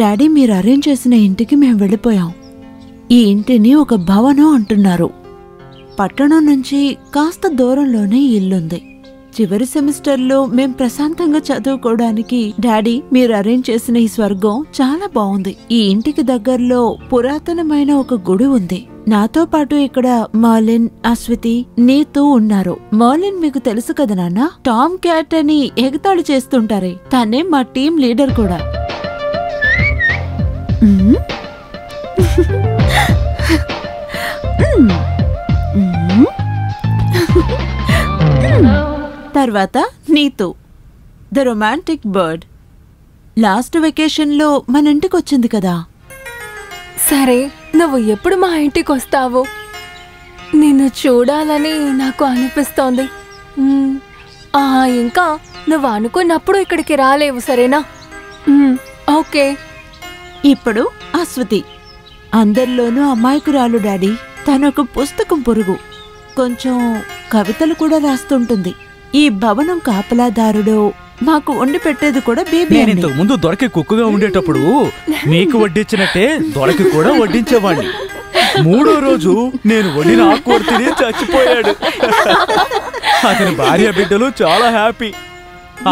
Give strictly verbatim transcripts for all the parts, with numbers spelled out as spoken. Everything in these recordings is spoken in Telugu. డాడీ మీరు అరేంజ్ చేసిన ఇంటికి మేము వెళ్ళిపోయాం. ఈ ఇంటిని ఒక భవనం అంటున్నారు. పట్టణం నుంచి కాస్త దూరంలోనే ఇల్లుంది. చివరి సెమిస్టర్లో మేం ప్రశాంతంగా చదువుకోవడానికి డాడీ మీరు అరేంజ్ చేసిన ఈ స్వర్గం చాలా బాగుంది. ఈ ఇంటికి దగ్గరలో పురాతనమైన ఒక గుడి ఉంది. నాతో పాటు ఇక్కడ మర్లిన్, అశ్వితి, నీతూ ఉన్నారు. మర్లిన్ మీకు తెలుసు కదా నాన్న, టామ్ క్యాట్ అని ఎగతాళి చేస్తుంటారే, తనే మా టీం లీడర్ కూడా. తర్వాత Neetu, the romantic bird. Last వెకేషన్లో మన ఇంటికి వచ్చింది కదా. సరే, నువ్వు ఎప్పుడు మా ఇంటికి వస్తావో? నిన్ను చూడాలని నాకు అనిపిస్తోంది. ఆ ఇంకా నువ్వు అనుకున్నప్పుడు ఇక్కడికి రాలేవు, సరేనా? ఓకే. ఇప్పుడు అశ్వితి అందరిలోనూ అమాయకురాలు డాడీ. తనొక పుస్తకం పొరుగు, కొంచెం కవితలు కూడా రాస్తుంటుంది. ఈ భవనం కాపలాదారుడు మాకు వండి పెట్టేది కూడా బేబీ. నేను ఇంతకు ముందు దొరకి కుక్కగా ఉండేటప్పుడు నీకు వడ్డించినట్టే దొరకి కూడా వడ్డించేవాడిని. మూడో రోజు నేను వండిన ఆకుకూర తిని చచ్చిపోయాడు. అతని భార్య బిడ్డలు చాలా హ్యాపీ.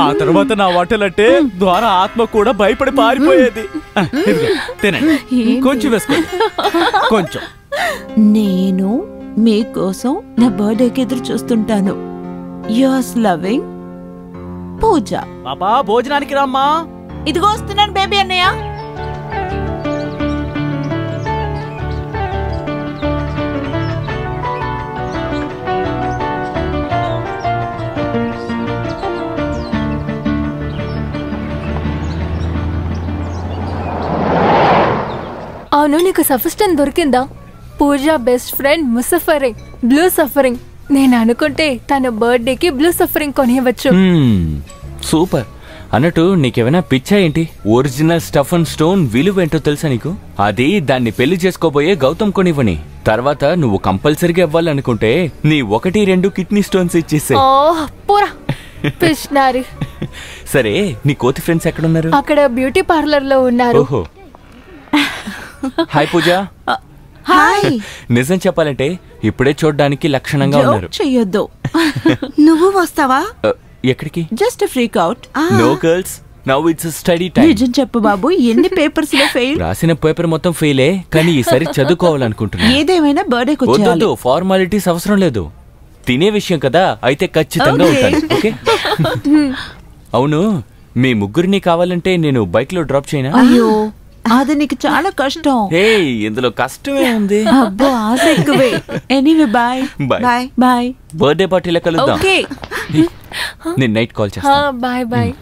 ఆ తర్వాత నా వంటలంటే ద్వారా ఆత్మ కూడా భయపడి పారిపోయేది. తినండి, కొంచెం వేసుకోండి, కొంచెం. నేను మీకోసం నా బర్త్డేకి ఎదురు చూస్తుంటాను. యువర్స్ లవింగ్ పూజ. బాబా భోజనానికి రామ్మా. ఇదిగో వస్తున్నాను బేబీ అన్నయ్య. అవును, నీకు సఫిస్టెంట్ దొరికిందా? పూజ బెస్ట్ ఫ్రెండ్ ముసఫరే బ్లూ సఫరింగ్. నేను అనుకుంటే తన బర్త్డేకి బ్లూ సఫరింగ్ కొనియవచ్చు. సూపర్. అన్నట్టు నీకేమైనా పిచ్చా ఏంటి? ఒరిజినల్ స్టఫ్ అండ్ స్టోన్ విలువేంటో తెలుసా నీకు? అది దాన్ని పెళ్లి చేసుకోబోయే గౌతమ్ కొనివ్వని. తర్వాత నువ్వు కంపల్సరీగా ఇవ్వాలనుకుంటే నీ ఒకటి రెండు కిడ్నీ స్టోన్స్ ఇచ్చేసే. సరే, నీ కోతి ఫ్రెండ్స్ ఎక్కడున్నారు? అక్కడ బ్యూటీ పార్లర్ లో ఉన్నారు. ఓహో. హాయ్ పూజ. హాయ్. నిజం చెప్పాలంటే ఇప్పుడే చూడడానికి లక్షణంగా ఉన్నారు. చెయ్యొద్దు. నువ్వు వస్తావా? ఎక్కడికి? Just freak out. No girls, now it's study time. నిజం చెప్పు బాబు, ఎన్ని పేపర్స్ లో ఫెయిల్? రాసిన పేపర్ మొత్తం ఫెయిలే, కానీ ఈసారి చదువుకోవాలనుకుంటున్నా. ఏదేమైనా బర్త్డే వచ్చేయాలి. వద్దు, ఫార్మాలిటీస్ అవసరం లేదు. తినే విషయం కదా, అయితే ఖచ్చితంగా ఉంటాను. ఓకే. అవును, మీ ముగ్గురిని కావాలంటే నేను బైక్ లో డ్రాప్ చేయనా? అయ్యో, అది నీకు చాలా కష్టం. ఏయ్, ఇందులో కష్టమే ఉంది. అబ్బో, ఆశ ఎక్కువే. Anyway, bye bye bye. Birthday పార్టీలో కలుద్దాం. ఓకే, నేను నైట్ కాల్ చేస్తాను. Bye bye.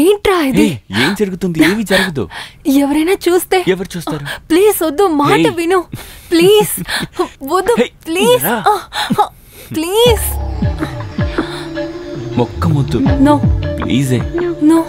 ఏంట్రా ఇది? ఏం జరుగుతుంది? ఏమీ జరగదు. ఎవరైనా చూస్తే? ఎవరు చూస్తారు? ప్లీజ్ వద్దు, మాట విను ప్లీజ్, వద్దు ప్లీజ్ ప్లీజ్, మొక్క ముద్దు నో ప్లీజే నో.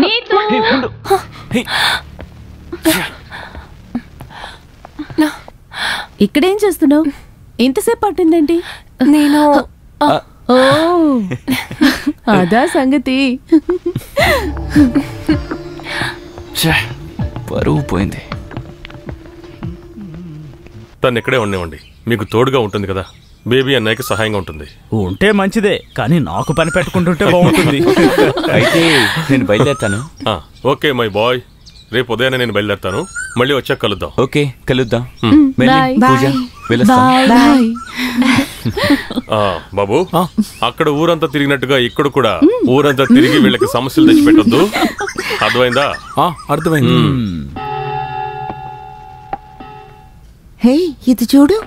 నీతో ఇక్కడేం చేస్తున్నావు? ఎంతసేపు పట్టిందండి? నేను అదా సంగతి, పరువు పోయింది. తను ఇక్కడే ఉండేవండి, మీకు తోడుగా ఉంటుంది కదా, బేబీ అన్నయ్యకి సహాయంగా ఉంటుంది. ఉంటే మంచిదే, కానీ నాకు పని పెట్టుకుంటుంటే బాగుంటుంది. అయితే నేను బయలుదేరుతాను. ఓకే మై బాయ్, రేపు ఉదయాన్నే నేను బయలుదేరుతాను, మళ్ళీ వచ్చాక కలుద్దాం. ఓకే కలుద్దాం. బాబు, అక్కడ ఊరంతా తిరిగినట్టుగా ఇక్కడ కూడా ఊరంతా తిరిగి వీళ్ళకి సమస్యలు తెచ్చిపెట్టద్దు, అర్థమైందా? అర్థమైంది. హే ఇది చూడు.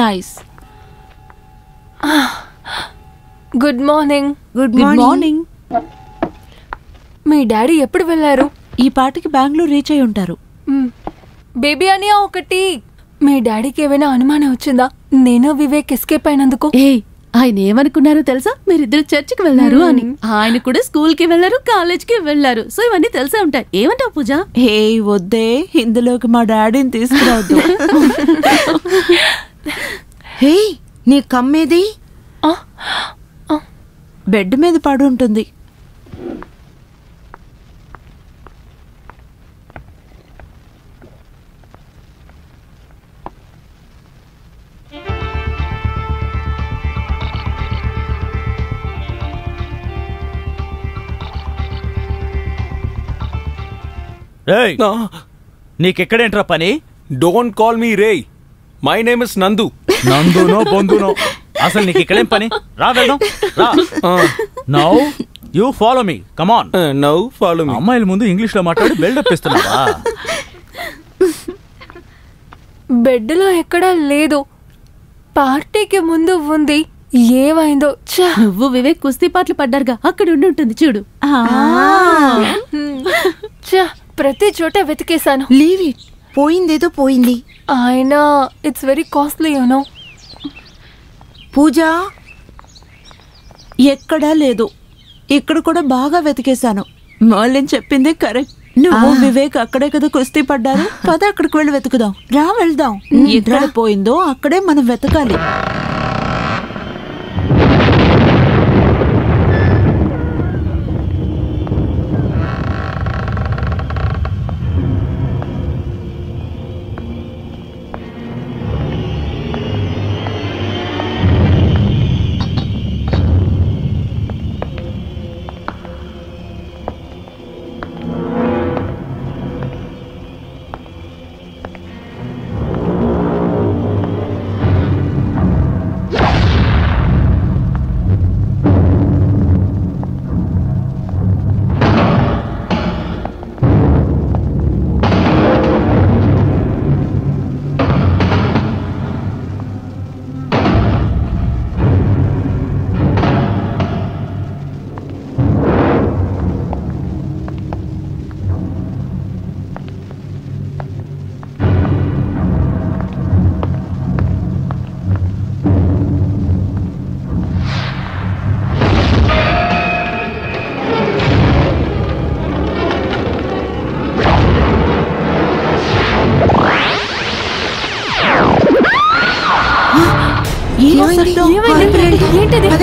Nice. Good morning. Good morning. మీ డాడీ ఎప్పుడు వెళ్ళారు? ఈ పాటికి బెంగళూరు రీచ్ అయి ఉంటారు. బేబీ అని ఒకటి, మీ డాడీకి ఏమైనా అనుమానం వచ్చిందా నేను వివేక్ ఎస్కేప్ అయినందుకు? ఆయన ఏమనుకున్నారో తెలుసా, మీరిద్దరు చర్చికి వెళ్ళారు అని. ఆయన కూడా స్కూల్ కి వెళ్లారు, కాలేజ్ కి వెళ్లారు, సో ఇవన్నీ తెలిసే ఉంటాయి. ఏమంటావు పూజ? హే వద్దే, ఇందులోకి మా డాడీని తీసుకురావద్దు. హే నీ కమ్మేది బెడ్ మీద పడి ఉంటుంది. నీకెక్కడేంట్రా పని? Don't call me ray, my name is Nandu. నందునో బంధునో, అసలు నీకు ఇక్కడేం పని? రా వెళ్దాం. Now you follow me, come on. Now follow me. అమ్మాయిల ముందు ఇంగ్లీష్ లో మాట్లాడి బిల్డప్ ఇస్తున్నావా? బెడ్ లో ఎక్కడా లేదు, పార్టీకి ముందు ఉంది. ఏమైందో? నువ్వు వివేక్ కుస్తీ పాటలు పడ్డారుగా, అక్కడ ఉండి ఉంటుంది చూడు. ప్రతి చోట వెతికేశాను. లీవ్ ఇట్, పోయిందేదో పోయింది. అయినా it's very costly you know. Pooja ఎక్కడా లేదు, ఇక్కడ కూడా బాగా వెతికేశాను. మళ్ళీ చెప్పింది కరెక్ట్. నువ్వు వివేక్ అక్కడే కదా కుస్తీ పడ్డారు, పద అక్కడికి వెళ్ళి వెతుకుదాం. రా వెళ్దాం. ఎక్కడ పోయిందో అక్కడే మనం వెతకాలి. What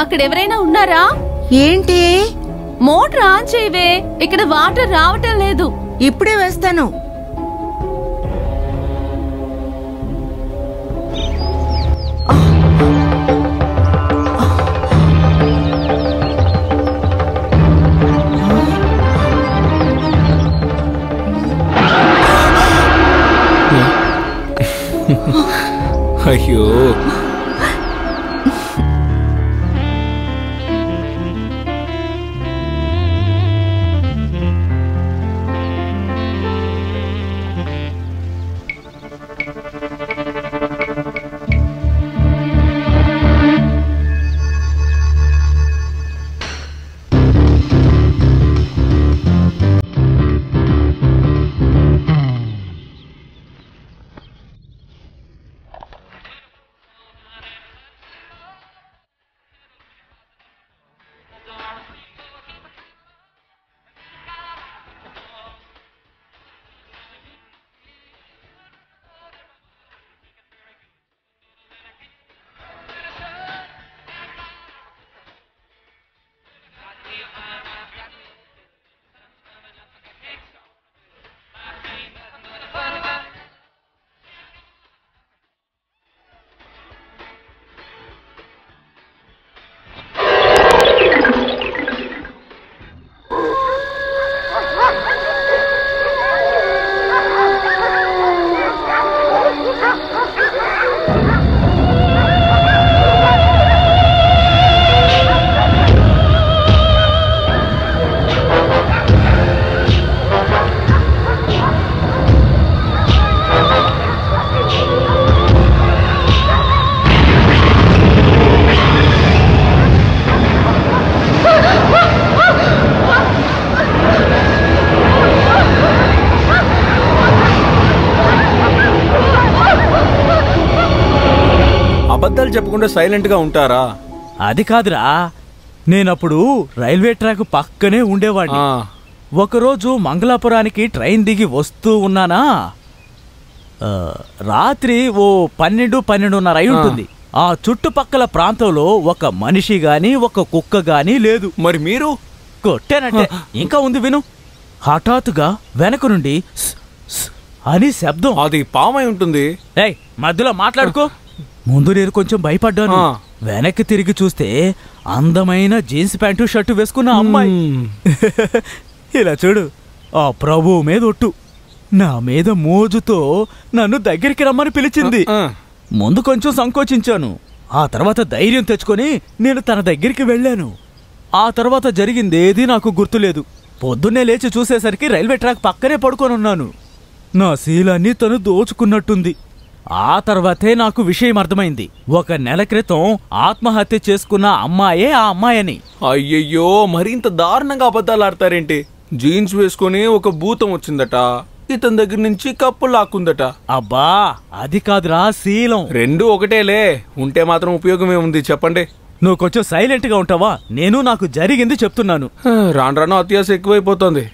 అక్కడ ఎవరైనా ఉన్నారా ఏంటి మోటర్ ఆన్ చేయవే ఇక్కడ వాటర్ రావటం లేదు ఇప్పుడే వేస్తాను అయ్యో Silent గా ఉంటారా అది కాదురా నేను అప్పుడు రైల్వే ట్రాక్ పక్కనే ఉండేవాడిని ఒక రోజు మంగళాపురానికి ట్రైన్ దిగి వస్తూ ఉన్నానా రాత్రి ఓ పన్నెండు పన్నెండున్నర అయి ఉంటుంది ఆ చుట్టుపక్కల ప్రాంతంలో ఒక మనిషి గాని ఒక కుక్క గాని లేదు మరి మీరు కొట్టనంటే ఇంకా ఉంది విను హఠాత్తుగా వెనక నుండి అని శబ్దం అది పామై ఉంటుంది ఏయ్ మధ్యలో మాట్లాడుకో ముందు నేను కొంచెం భయపడ్డాను వెనక్కి తిరిగి చూస్తే అందమైన జీన్స్ ప్యాంటు షర్టు వేసుకున్న అమ్మాయి ఇలా చూడు ఆ ప్రభు మీద ఒట్టు నా మీద మోజుతో నన్ను దగ్గరికి రమ్మని పిలిచింది ముందు కొంచెం సంకోచించాను ఆ తర్వాత ధైర్యం తెచ్చుకొని నేను తన దగ్గరికి వెళ్ళాను ఆ తర్వాత జరిగిందేది నాకు గుర్తులేదు పొద్దున్నే లేచి చూసేసరికి రైల్వే ట్రాక్ పక్కనే పడుకొని ఉన్నాను నా శీలాన్ని తను దోచుకున్నట్టుంది ఆ తర్వాతే నాకు విషయం అర్థమైంది ఒక నెల క్రితం ఆత్మహత్య చేసుకున్న అమ్మాయే ఆ అమ్మాయని అయ్యయ్యో మరింత దారుణంగా అబద్ధాలు ఆడతారేంటి జీన్స్ వేసుకుని ఒక భూతం వచ్చిందట ఇతని దగ్గర నుంచి కప్పు లాక్కుందట అబ్బా అది కాదురా శీలం రెండు ఒకటేలే ఉంటే మాత్రం ఉపయోగమే ఉంది చెప్పండి నువ్వు కొంచెం సైలెంట్ గా ఉంటావా నేను నాకు జరిగింది చెప్తున్నాను రాను రాను అత్యాశ ఎక్కువైపోతుంది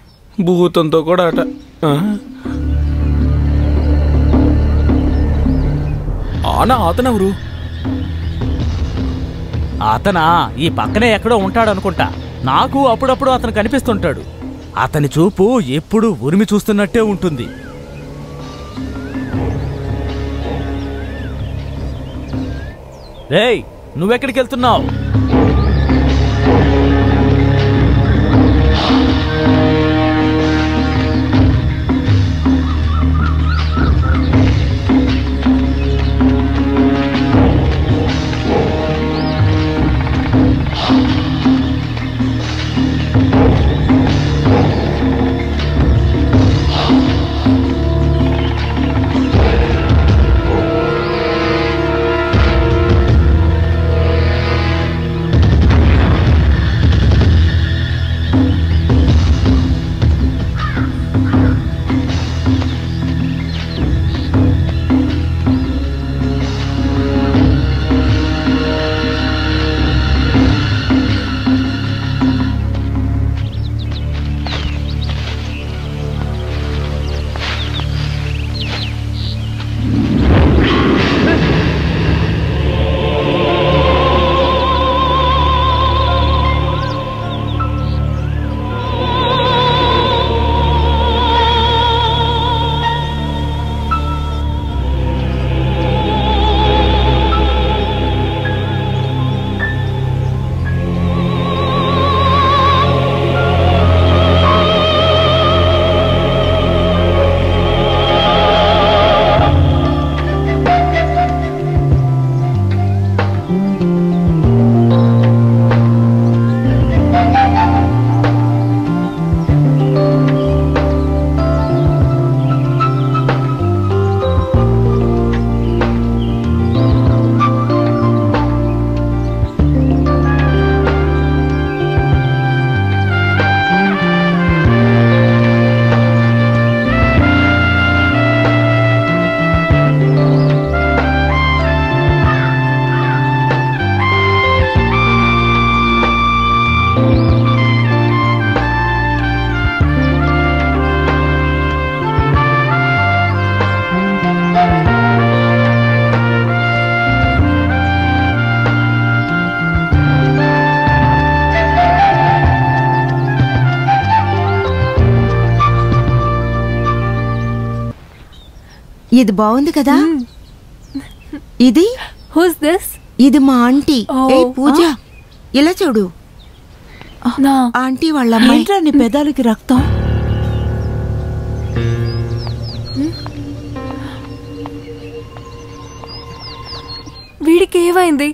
భూతంతో కూడా అట ఆనా అతనెవరు అతనా ఈ పక్కనే ఎక్కడో ఉంటాడనుకుంటా నాకు అప్పుడప్పుడు అతను కనిపిస్తుంటాడు అతని చూపు ఎప్పుడు ఉరిమి చూస్తున్నట్టే ఉంటుంది రేయ్ నువ్వెక్కడికి వెళ్తున్నావు ఇది బాగుంది కదా. ఇది హూస్ దిస్? ఇది మా ఆంటీ. ఏ పూజ ఇలా చూడు, ఆంటీ వాళ్ళ అమ్మ. నీ పెదాలకి రక్తం. వీడికి ఏమైంది?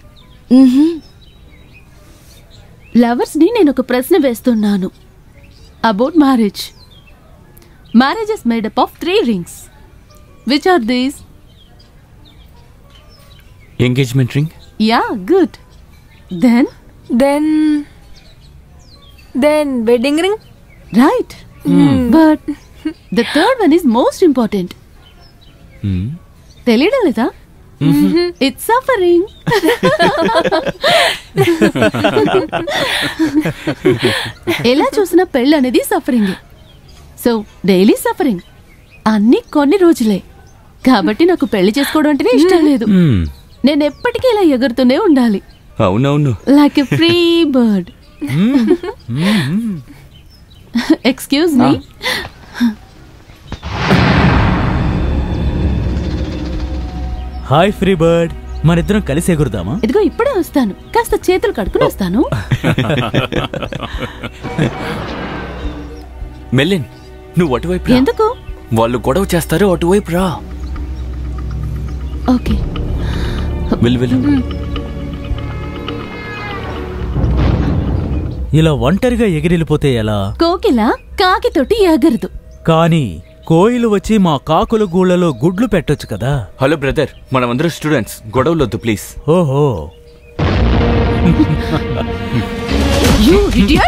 లవర్స్ ని నేను ఒక ప్రశ్న వేస్తున్నాను about marriage. Marriage is made up of three rings. Which are these? Engagement ring? Yeah, good. Then? Then then wedding ring? Right. Mm. But the third one is most important. Hmm. Teliyadam leda? Mhm. It's suffering. Ela chusina pelli anedi suffering. So daily suffering. అన్ని కొన్ని రోజులే కాబట్టి నాకు పెళ్లి చేసుకోవడం అంటేనే ఇష్టం లేదు. నేను ఎప్పటికీ ఇలా ఎగురుతూనే ఉండాలి. అవునవును, like a free bird. Excuse me, hi free bird, మనిద్దరం కలిసి ఎగురుదామా? ఇదిగో ఇప్పుడే వస్తాను, కాస్త చేతులు కడుక్కుని వస్తాను. మెల్లిన్, నువ్వు అటువైపు. ఎందుకు? వాళ్ళు గొడవ చేస్తారు, అటువైపు రా. ఓకే. ఇలా ఒంటరిగా ఎగిరిపోతే ఎలా? కోకిల కాకి తోటి ఎగరదు, కానీ కోయిలు వచ్చి మా కాకుల గూళ్ళలో గుడ్లు పెట్టొచ్చు కదా. హలో బ్రదర్, మనమందరం స్టూడెంట్స్, గొడవలొద్దు ప్లీజ్. ఓహో, you idiot!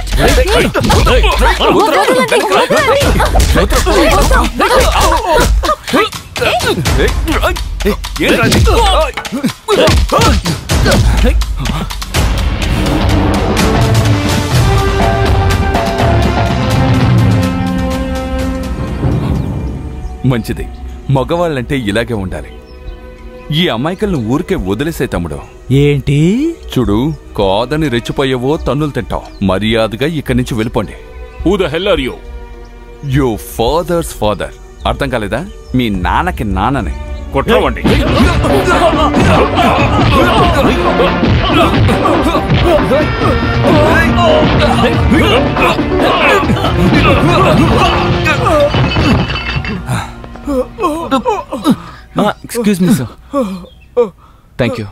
మంచిది, మగవాళ్ళంటే ఇలాగే ఉండాలి. ఈ అమ్మాయికల్ని ఊరికే వదిలేసే తమ్ముడు. ఏంటి చూడు, కాదని రెచ్చిపోయేవో తన్నులు తింటావు. మర్యాదగా ఇక్కడి నుంచి వెళ్ళిపోండి. Who the hell are you? You father's father. అర్థం కాలేదా? మీ నాన్నకి నాన్ననే. కొట్టవండి. Excuse me sir. Thank you.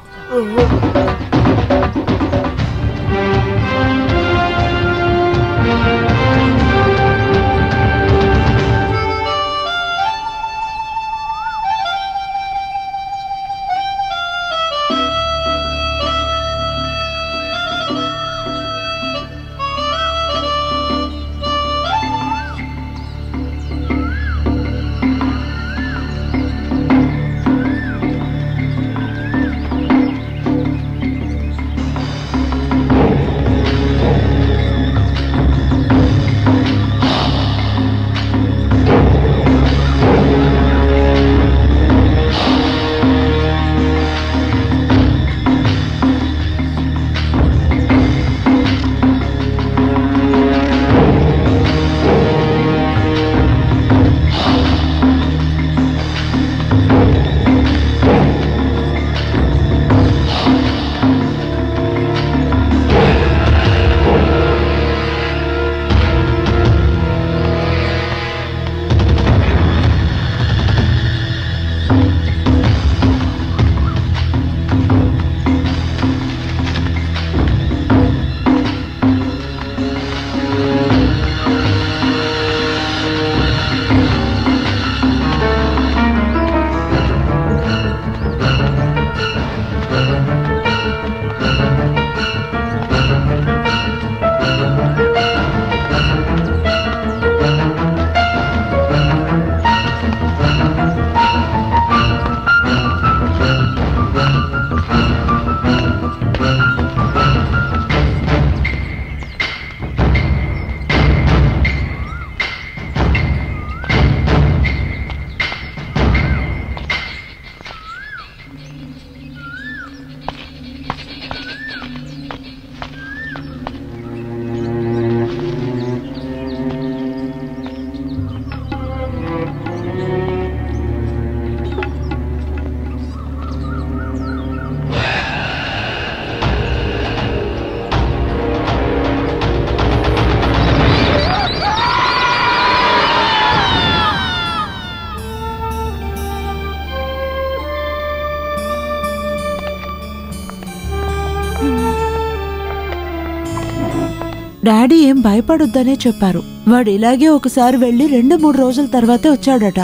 Daddy ఏం భయపడొద్దనే చెప్పారు. వాడు ఇలాగే ఒకసారి వెళ్ళి రెండు మూడు రోజుల తర్వాతే వచ్చాడట.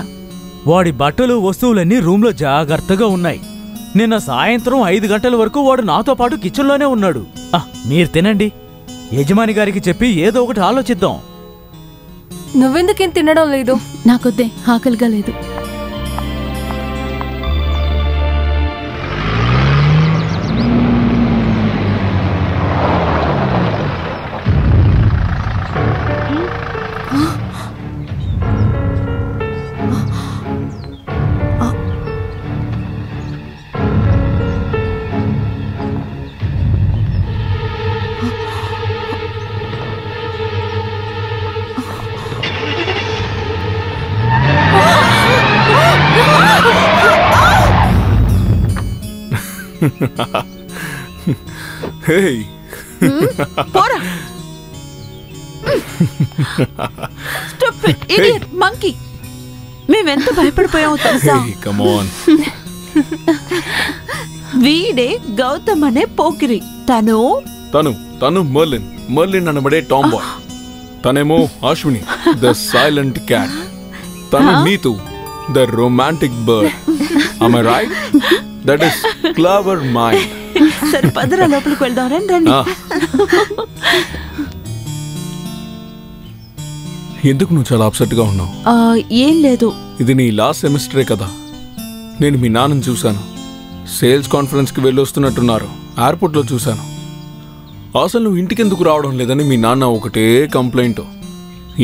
వాడి బట్టలు వస్తువులన్నీ రూమ్లో జాగ్రత్తగా ఉన్నాయి. నిన్న సాయంత్రం ఐదు గంటల వరకు వాడు నాతో పాటు కిచెన్లోనే ఉన్నాడు. మీరు తినండి, యజమాని గారికి చెప్పి ఏదో ఒకటి ఆలోచిద్దాం. నువ్వెందుకేం తినడం లేదు? నాకొద్దే, ఆకలిగా లేదు. మేమెంత భయపడిపోయాము తెలుసా? వీడే గౌతమ్ అనే పోకిరి. తను తను తను మర్లిన్. మర్లిన్ అనబడే టామ్ బాయ్. తనేమో అశ్విని, ద సైలెంట్ క్యాట్. తను Neetu, the romantic bird. Am I right? That is clever mind. Sir, padra lopaliki veldam randi. ఎందుకు నువ్వు చాలా అప్సెట్ గా ఉన్నావు? ఏం లేదు. ఇది నీ లాస్ట్ సెమిస్టరే కదా. నేను మీ నాన్నని చూశాను. సేల్స్ కాన్ఫరెన్స్కి వెళ్ళొస్తున్నట్టున్నారు. ఎయిర్పోర్ట్లో చూశాను. అసలు నువ్వు ఇంటికి ఎందుకు రావడం లేదని మీ నాన్న ఒకటే కంప్లైంట్.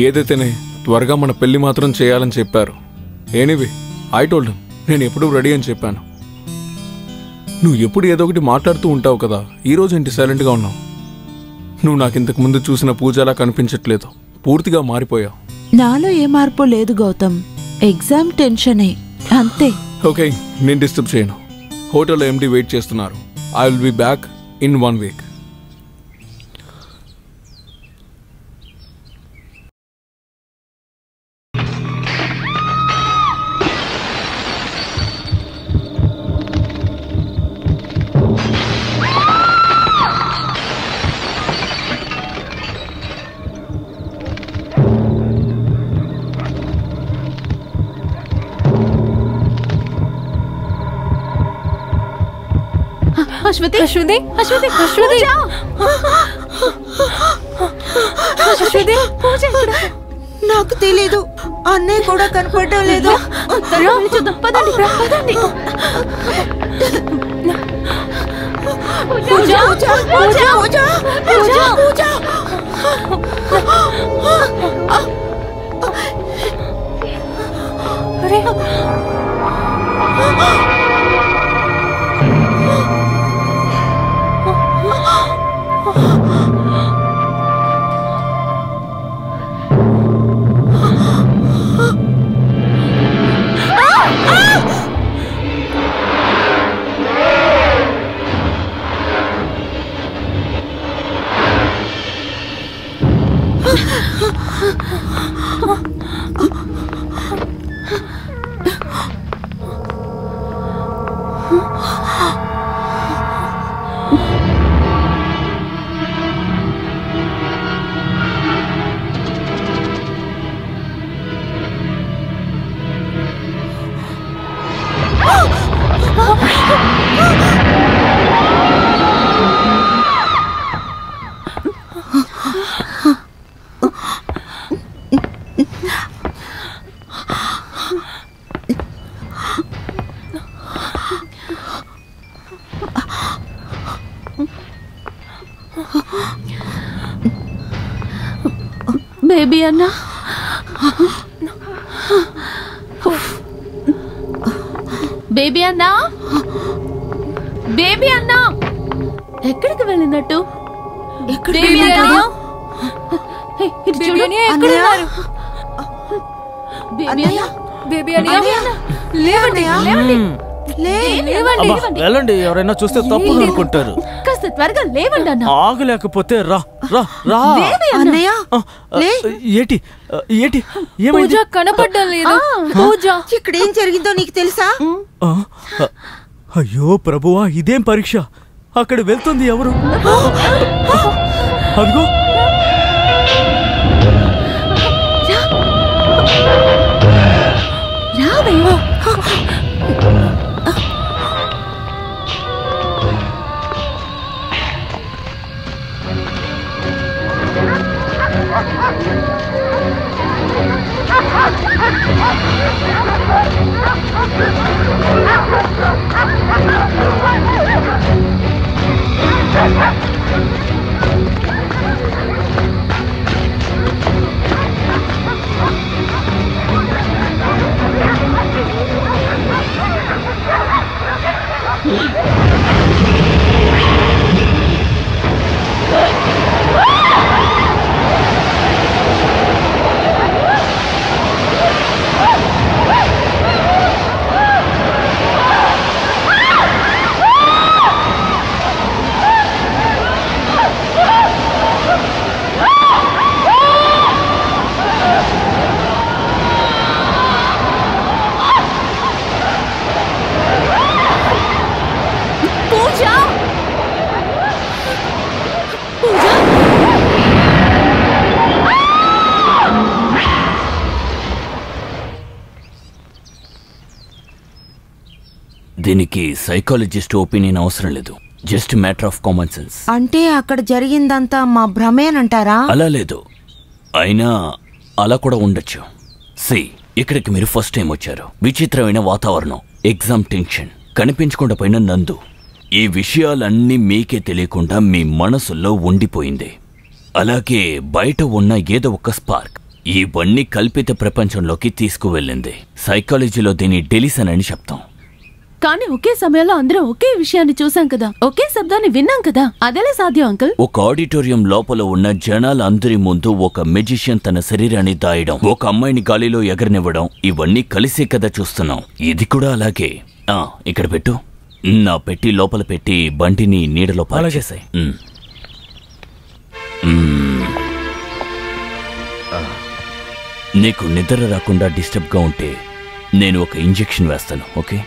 ఏదైతేనే త్వరగా మన పెళ్లి మాత్రం చేయాలని చెప్పారు. ఎనీవే ఐ టోల్డ్ హిమ్, నేను ఎప్పుడూ రెడీ అని చెప్పాను. నువ్వు ఎప్పుడు ఏదో ఒకటి మాట్లాడుతూ ఉంటావు కదా, ఈరోజు ఏంటి సైలెంట్గా ఉన్నావు? నువ్వు నాకు ఇంతకు ముందు చూసిన పూజలా కనిపించట్లేదు. పూర్తిగా మారిపోయావు. నాలో ఏ మార్పు లేదు గౌతమ్. ఎగ్జామ్ టెన్షనే అంతే. ఓకే, నేను డిస్టర్బ్ చేయను. హోటల్లో ఎండి వెయిట్ చేస్తున్నారు. I will be back in one week. Ashwathi Ashwathi Ashwathi Ashwathi Ashwathi Pooja ఇక్కడ. నాకు తెలియదు, అన్నయ్య కూడా కనపడటం లేదు. చూద్దాం, పదండి పదండి. పూజ పూజ పూజ పూజ పూజ అరే బేబీ అన్నా, బేబీ అన్నా, బేబీ అన్నా, ఎక్కడికి వెళ్ళినట్టు? ఎవరైనా చూస్తే తప్పుగా అనుకుంటారు. త్వరగా లేవండి అన్న. ఆగలేకపోతే రా రా రా. అన్నయ్య ఏటి ఏటి ఏమైంది? పూజ కనపడడం లేదు. పూజ ఇక్కడ ఏం జరిగిందో నీకు తెలుసా? అయ్యో ప్రభువా, ఇదేం పరీక్ష? అక్కడ వెళ్తుంది ఎవరు? అదిగో దీనికి సైకాలజిస్ట్ ఒపీనియన్ అవసరం లేదు, just matter of common sense. అంటే అక్కడ జరిగిందంతా మా భ్రమేనంటారా? అలా లేదు, అయినా అలా కూడా ఉండొచ్చు. సి, ఇక్కడికి మీరు ఫస్ట్ టైం వచ్చారు. విచిత్రమైన వాతావరణం, ఎగ్జామ్ టెన్షన్, కనిపించకుండా పోయిన నందు. ఈ విషయాలన్నీ మీకే తెలియకుండా మీ మనసులో ఉండిపోయింది. అలాగే బయట ఉన్న ఏదో ఒక స్పార్క్ ఇవన్నీ కల్పిత ప్రపంచంలోకి తీసుకువెళ్ళింది. సైకాలజీలో దీన్ని డెలిసన్ అని చెప్తాం. కానీ ఒకే సమయంలో అందరం ఒకే విషయాన్ని చూసాం కదా, ఒకే శబ్దాన్ని విన్నాం కదా, అదేలా సాధ్యం అంకుల్? ఒక ఆడిటోరియం లోపల ఉన్న జనాలందరి ముందు ఒక మెజిషియన్ తన శరీరాన్ని దాయడం, ఒక అమ్మాయిని గాలిలో ఎగరనివ్వడం, ఇవన్నీ కలిసే కదా చూస్తున్నాం. ఇది కూడా అలాగే. ఆ ఇక్కడ పెట్టు, నా పెట్టి లోపల పెట్టి బంటిని నీడలో పారేసాయి. నీకు నిద్ర రాకుండా డిస్టర్బ్గా ఉంటే నేను ఒక ఇంజెక్షన్ వేస్తాను, ఓకే?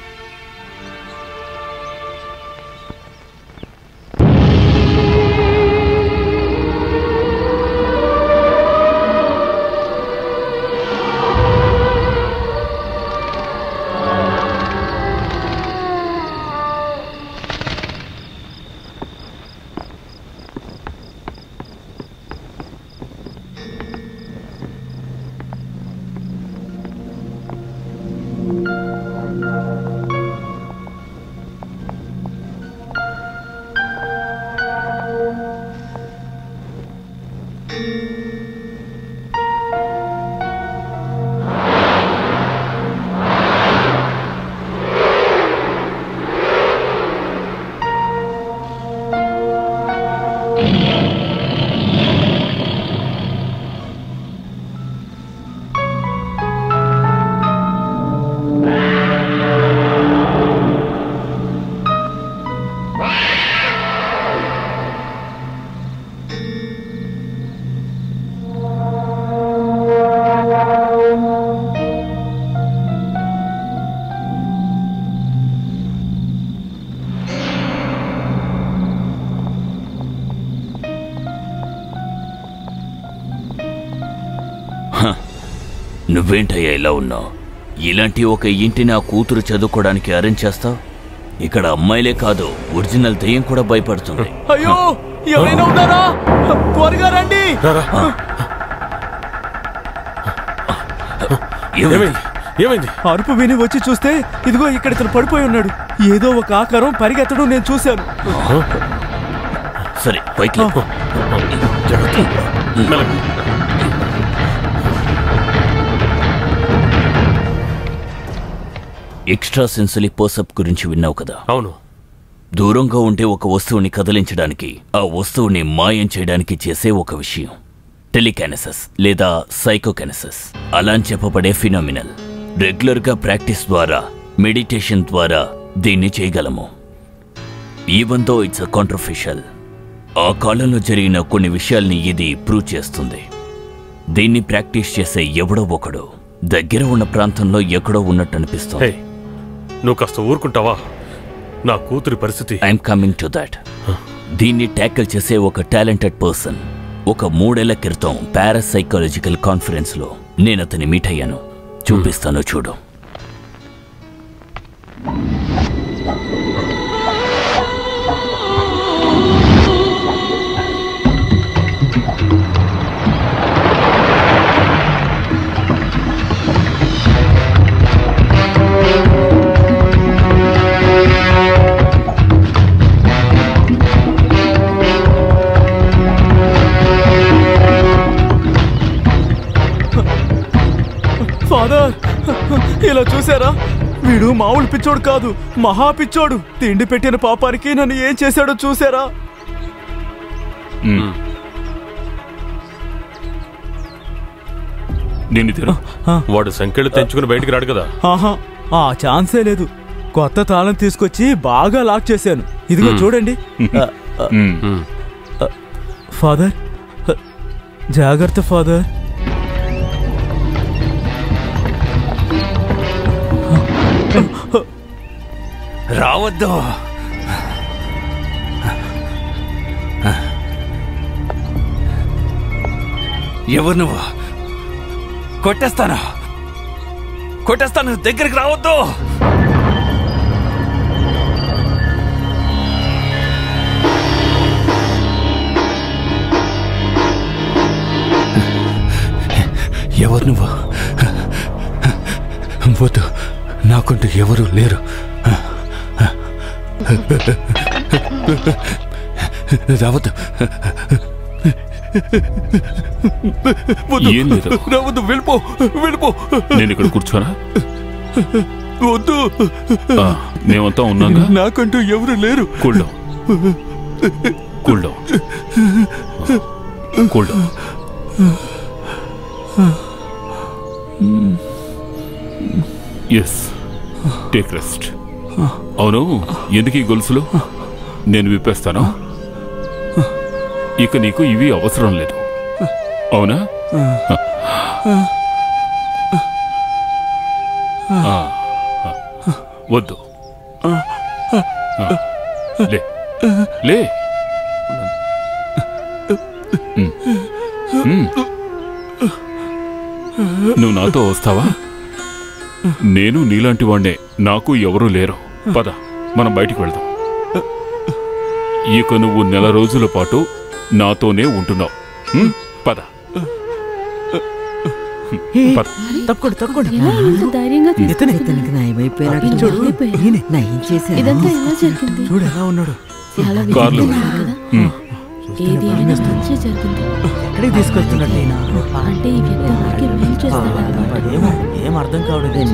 నువ్వేంటయ్యా ఇలా ఉన్నావు? ఇలాంటి ఒక ఇంటిని ఆ కూతురు చదువుకోవడానికి అరేంజ్ చేస్తావు? ఇక్కడ అమ్మాయిలే కాదు, ఒరిజినల్ దయ్యం కూడా భయపడుతుంది. అయ్యో, ఎవరైనా ఉన్నారా? త్వరగా రండి. ఏమైంది? అరుపు విని వచ్చి చూస్తే ఇదిగో ఇక్కడ ఇతను పడిపోయి ఉన్నాడు. ఏదో ఒక ఆకారం పరిగెత్తడం నేను చూశాను. సరే, పైకి ఎక్స్ట్రా సెన్సరీ పర్సెప్ గురించి విన్నావు కదా? అవును. దూరంగా ఉంటే ఒక వస్తువుని కదిలించడానికి, ఆ వస్తువుని మాయం చేయడానికి చేసే ఒక విషయం టెలికైనెసిస్ లేదా సైకోకైనెసిస్. అలా అని చెప్పబడే ఫినామినల్ రెగ్యులర్గా ప్రాక్టీస్ ద్వారా, మెడిటేషన్ ద్వారా దీన్ని చేయగలము. ఈవెన్ దో ఇట్స్ కాంట్రవర్షియల్, ఆ కాలంలో జరిగిన కొన్ని విషయాల్ని ఇది ప్రూవ్ చేస్తుంది. దీన్ని ప్రాక్టీస్ చేసే ఎవడో ఒకడు దగ్గర ఉన్న ప్రాంతంలో ఎక్కడో ఉన్నట్టు అనిపిస్తుంది. నువ్వు కాస్త ఊరుకుంటావా? నా కూతురి పరిస్థితి. I'm coming to that. దీన్ని ట్యాకిల్ చేసే ఒక టాలెంటెడ్ పర్సన్ ఒక మూడేళ్ల క్రితం పారాసైకాలజికల్ కాన్ఫరెన్స్లో నేను అతన్ని మీట్ అయ్యాను. చూపిస్తాను చూడు. చూసారా? వీడు మామూలు పిచ్చోడు కాదు, మహా పిచ్చోడు. తిండి పెట్టిన పాపానికి నన్ను ఏం చేశాడో చూసారా? వాడు సంఖ్యలు తెంచుకుని బయటికి రాడు కదా. ఆహా, ఆ ఛాన్సే లేదు. కొత్త తాళం తీసుకొచ్చి బాగా లాక్ చేశాను. ఇదిగో చూడండి. ఫాదర్ జాగ్రత్త ఫాదర్. రావద్దు. ఎవరు నువ్వు? కొట్టేస్తాను కొట్టేస్తాను దగ్గరికి రావద్దు. ఎవరు నువ్వు? పోతు నాకుంటూ ఎవరు లేరు. రావద్దు రావద్దు, వెళ్ళిపో వెళ్ళిపో. నేను ఇక్కడ కూర్చోనా? వద్దు, మేమంతా ఉన్నాగా. నాకంటూ ఎవరు లేరు. Cool down cool down cool down. Yes, take rest. అవును, ఎందుకు ఈ గొలుసులు? నేను విప్పేస్తాను, ఇక నీకు ఇవి అవసరం లేదు. అవునా? వద్దు, లే లే. నువ్వు నాతో వస్తావా? నేను నీలాంటి వాణ్ణే, నాకు ఎవరూ లేరు. పద మనం బయటికి వెళ్దాం. ఇక నువ్వు నెల రోజుల పాటు నాతోనే ఉంటున్నావు. పద అర్థం కావడం.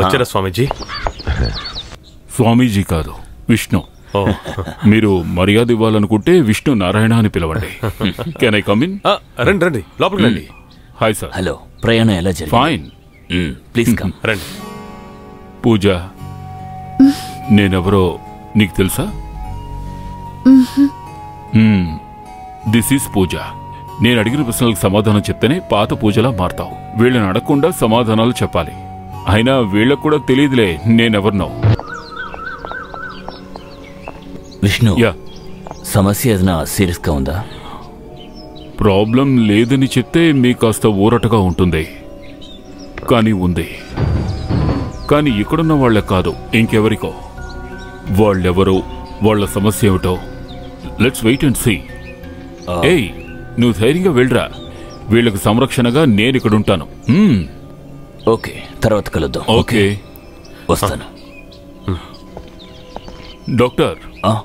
వచ్చారా స్వామీజీ? స్వామీజీ కాదు, విష్ణు. మీరు మర్యాద ఇవ్వాలనుకుంటే విష్ణు నారాయణ అని పిలవండి. Can I come in? రండి రండి, లోపలికి రండి. Hi sir. హలో. ప్రయాణం ఎలా జరిగింది? Fine, please come. రండి. పూజ, నేనెవరో నీకు తెలుసా? This is Pooja. నేను అడిగిన ప్రశ్నలకు సమాధానం చెప్తేనే పాత పూజలా మారతావు. వీళ్ళని అడగకుండా సమాధానాలు చెప్పాలి. అయినా వీళ్ళకు కూడా తెలియదులే నేనెవరినో. విష్ణు, సమస్య ఏదైనా సీరియస్గా ఉందా? ప్రాబ్లం లేదని చెప్తే మీకు కాస్త ఊరటగా ఉంటుంది, కానీ ఉంది. కానీ ఇక్కడున్న వాళ్ళకి కాదు, ఇంకెవరికో. వాళ్ళెవరో, వాళ్ళ సమస్య ఏమిటో లెట్స్ వెయిట్ అండ్ సీ. ఏయ్, నువ్వు ధైర్యంగా వెళ్ళరా. వీళ్ళకి సంరక్షణగా నేను ఇక్కడ ఉంటాను. ఓకే, తర్వాత కలుద్దాం. ఓకే, వస్తాను. Doctor, huh?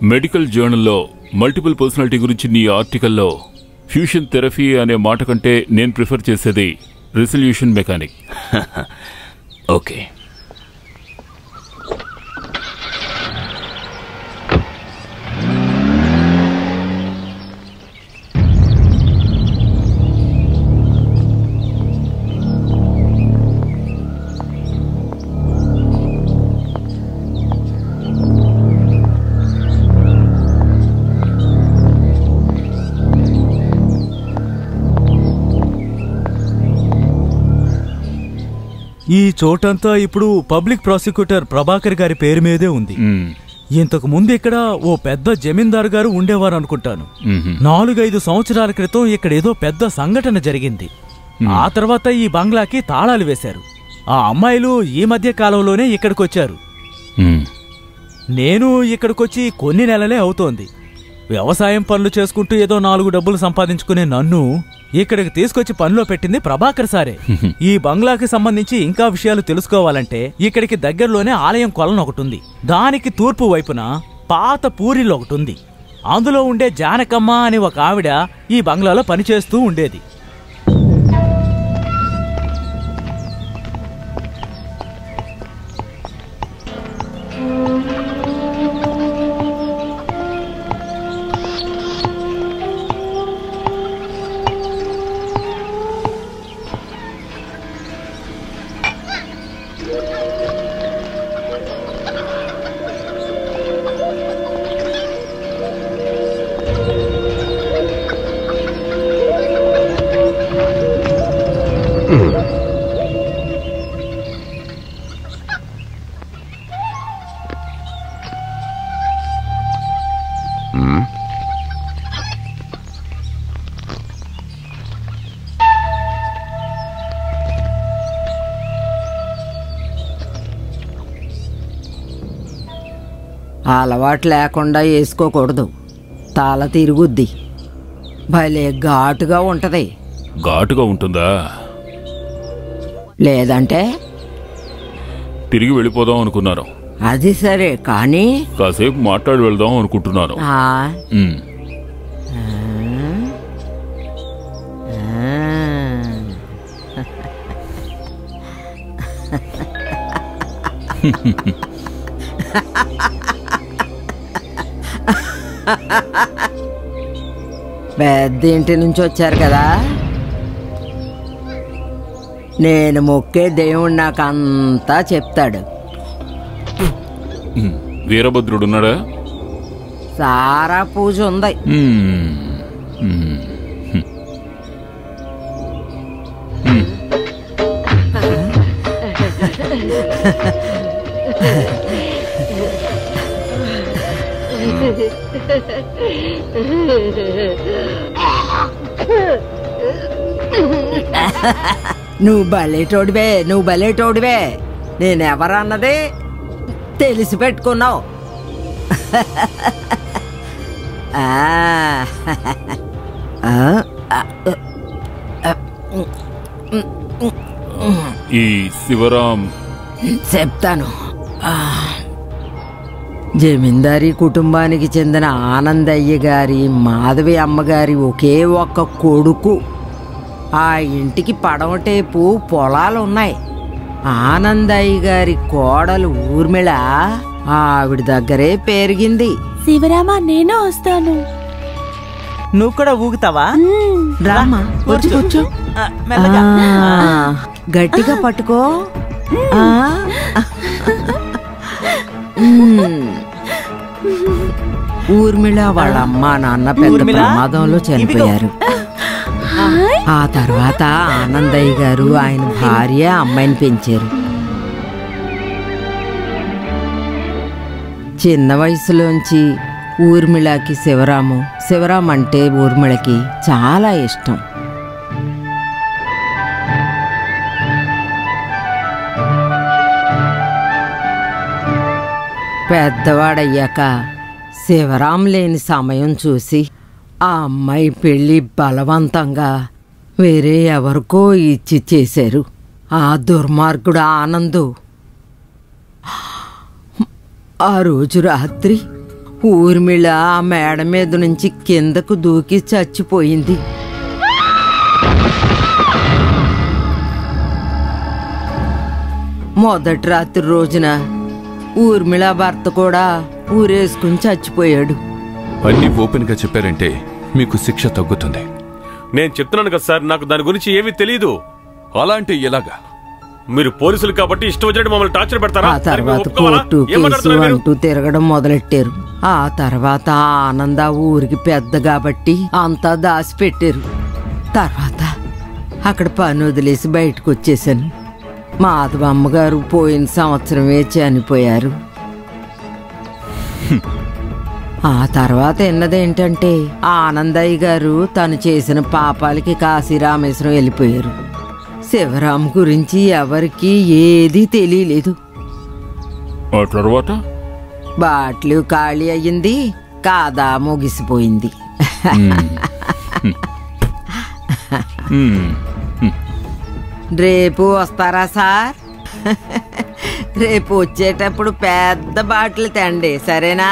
Medical journal lo multiple personality gurinchi nee article lo fusion therapy ane maata kante nenu prefer chesedi resolution mechanic. Okay. ఈ చోటంతా ఇప్పుడు పబ్లిక్ ప్రాసిక్యూటర్ ప్రభాకర్ గారి పేరు మీదే ఉంది. ఇంతకు ముందు ఇక్కడ ఓ పెద్ద జమీందారు గారు ఉండేవారు అనుకుంటాను. నాలుగైదు సంవత్సరాల క్రితం ఇక్కడ ఏదో పెద్ద సంఘటన జరిగింది. ఆ తర్వాత ఈ బంగ్లాకి తాళాలు వేశారు. ఆ అమ్మాయిలు ఈ మధ్య కాలంలోనే ఇక్కడికి వచ్చారు. నేను ఇక్కడికొచ్చి కొన్ని నెలలే అవుతోంది. వ్యవసాయం పనులు చేసుకుంటూ ఏదో నాలుగు డబ్బులు సంపాదించుకునే నన్ను ఇక్కడికి తీసుకొచ్చి పనిలో పెట్టింది ప్రభాకర్ సారే. ఈ బంగ్లాకి సంబంధించి ఇంకా విషయాలు తెలుసుకోవాలంటే ఇక్కడికి దగ్గరలోనే ఆలయం కొలను ఒకటి ఉంది. దానికి తూర్పు వైపున పాత పూరిలో ఒకటి ఉంది. అందులో ఉండే జానకమ్మ అనే ఒక ఆవిడ ఈ బంగ్లాలో పనిచేస్తూ ఉండేది. అలవాటు లేకుండా వేసుకోకూడదు, తల తిరుగుద్ది. భలే ఘాటుగా ఉంటుంది. ఘాటుగా ఉంటుందా? లేదంటే తిరిగి వెళ్ళిపోదాం అనుకున్నాను. అది సరే, కానీ కాసేపు మాట్లాడి వెళ్దాం అనుకుంటున్నాను. పెద్ద ఇంటి నుంచి వచ్చారు కదా, నేను మొక్కే దేవుడు నాకంతా చెప్తాడు. వీరభద్రుడు ఉన్నాడా? సారా పూజ ఉంది. నువ్వు బలేటోడివే, నువ్వు బలేటోడివే. నేనెవరన్నది తెలిసి పెట్టుకున్నావు. ఈ శివరాం చెప్తాను. జమీందారీ కుటుంబానికి చెందిన ఆనందయ్య గారి మాధవి అమ్మగారి ఒకే ఒక్క కొడుకు. ఆ ఇంటికి పడవటేపు పొలాలు ఉన్నాయి. ఆనందయ్య గారి కోడలు ఊర్మిళ ఆవిడ దగ్గరే పెరిగింది. శివరామా, నేను వస్తాను. నువ్వు కూడా ఊగుతావా? రామా, గట్టిగా పట్టుకో. ఊర్మిళ వాళ్ళ అమ్మ నాన్న పెద్ద ప్రమాదంలో చనిపోయారు. ఆ తర్వాత ఆనందయ్య గారు ఆయన భార్య అమ్మాయిని పెంచారు. చిన్న వయసులోంచి ఊర్మిళకి శివరాము, శివరాం అంటే ఊర్మిళకి చాలా ఇష్టం. పెద్దవాడయ్యాక శివరాం లేని సమయం చూసి ఆ అమ్మాయి పెళ్ళి బలవంతంగా వేరే ఎవరికో ఇచ్చి చేశారు. ఆ దుర్మార్గుడు ఆనందు ఆ రోజు రాత్రి ఊర్మిళ ఆ మేడ మీద నుంచి కిందకు దూకి చచ్చిపోయింది. మొదటి రాత్రి రోజున ఊర్మిళ భర్త కూడా ఊరేసుకుని చచ్చిపోయాడు. అన్ని ఓపెన్గా చెప్పారంటే మీకు శిక్ష తగ్గుతుంది. నేను చెప్తున్నాను కదా సార్, నాకు దాని గురించి ఏమీ తెలియదు. అలాంటి ఎలాగా మీరు పోలీసులు కాబట్టి ఇష్టం వచ్చినట్టు మమ్మల్ని టార్చర్ పెడతారా? ఆ తర్వాత కోర్టు కేసు అంటూ తిరగడం మొదలెట్టారు. ఆ తర్వాత ఆనంద ఊరికి పెద్ద కాబట్టి అంతా దాచిపెట్టారు. తర్వాత అక్కడ పని వదిలేసి బయటకు వచ్చేసాను. మాధవమ్మ గారు పోయిన సంవత్సరమే చనిపోయారు. ఆ తర్వాత ఎన్నదేంటంటే ఆనందయ్య గారు తను చేసిన పాపాలకి కాశీరామేశ్వరం వెళ్ళిపోయారు. శివరాం గురించి ఎవరికి ఏది తెలియలేదు. ఆ తర్వాత బాట్లు ఖాళీ అయ్యింది, కాదా ముగిసిపోయింది. రేపు వస్తారా సార్? రేపు వచ్చేటప్పుడు పెద్ద బాటిల్ తెండి, సరేనా?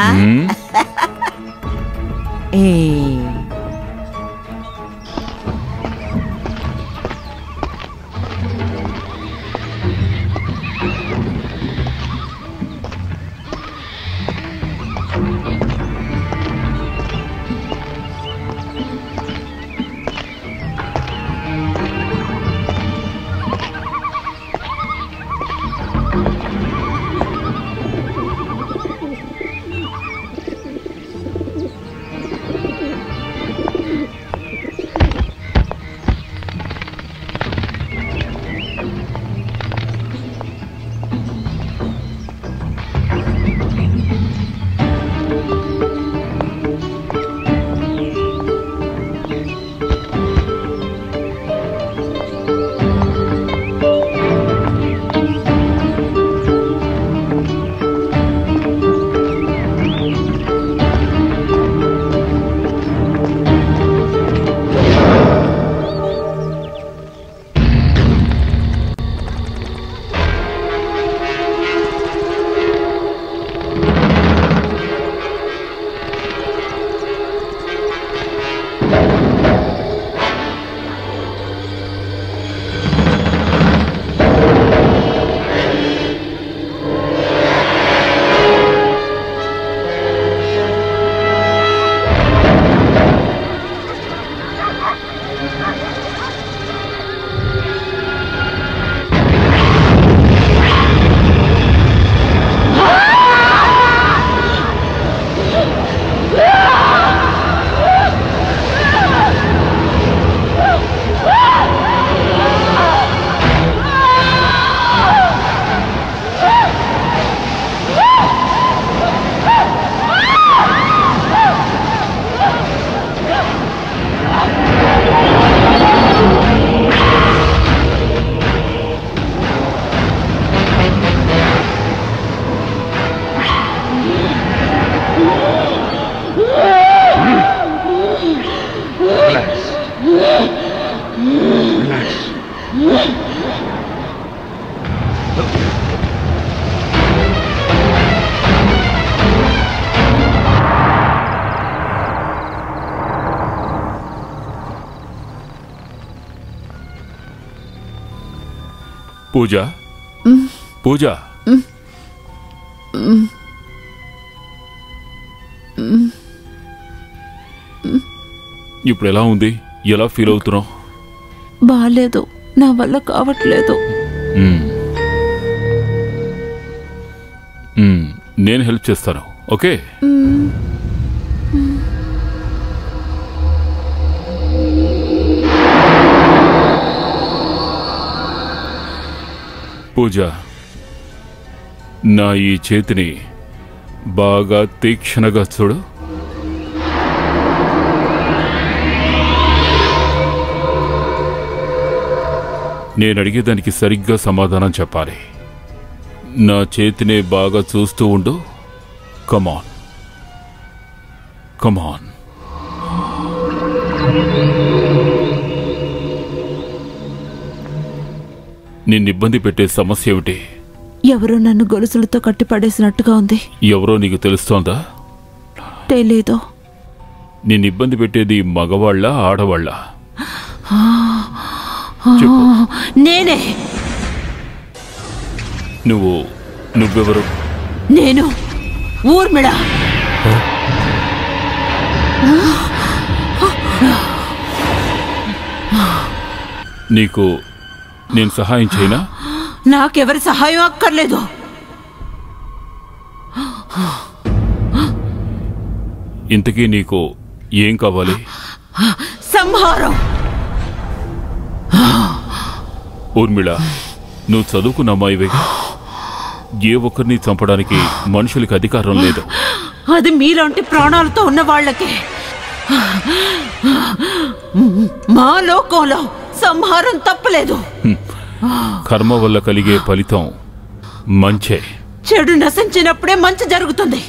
పూజ, పూజ, ఇప్పుడు ఎలా ఉంది? ఎలా ఫీల్ అవుతున్నావు? బాలేదు, నా వల్ల కావట్లేదు. నేను హెల్ప్ చేస్తాను, ఓకే? పూజ, నా ఈ చేతిని బాగా తీక్షణగా చూడు. నేను అడిగేదానికి సరిగ్గా సమాధానం చెప్పాలి. నా చేతిని బాగా చూస్తూ ఉండు. కమాన్, కమాన్. నిన్నిబ్బంది పెట్టే సమస్య ఏమిటి? ఎవరో నన్ను గొలుసులతో కట్టిపడేసినట్టుగా ఉంది. ఎవరో నీకు తెలుస్తోందా? తెలియదు. నేను ఇబ్బంది పెట్టేది మగవాళ్ళ ఆడవాళ్ళ? నేనే. నువ్వు నువ్వెవరు? నేను ఊర్మిళ. నీకు నేను సహాయం చేయనా? నాకెవరి సహాయం అక్కర్లేదు. ఇంతకీ నీకు ఏం కావాలి? సంహారం. ఊర్మిళ, నువ్వు చదువుకున్న అమ్మాయివే, ఏ ఒక్కరిని చంపడానికి మనుషులకి అధికారం లేదు. అది మీలాంటి ప్రాణాలతో ఉన్న వాళ్ళకి. మా లోకంలో సంహారం తప్పలేదు. కర్మ వల్ల కలిగే ఫలితం మంచే. చెడు నశించినప్పుడే మంచి జరుగుతుంది.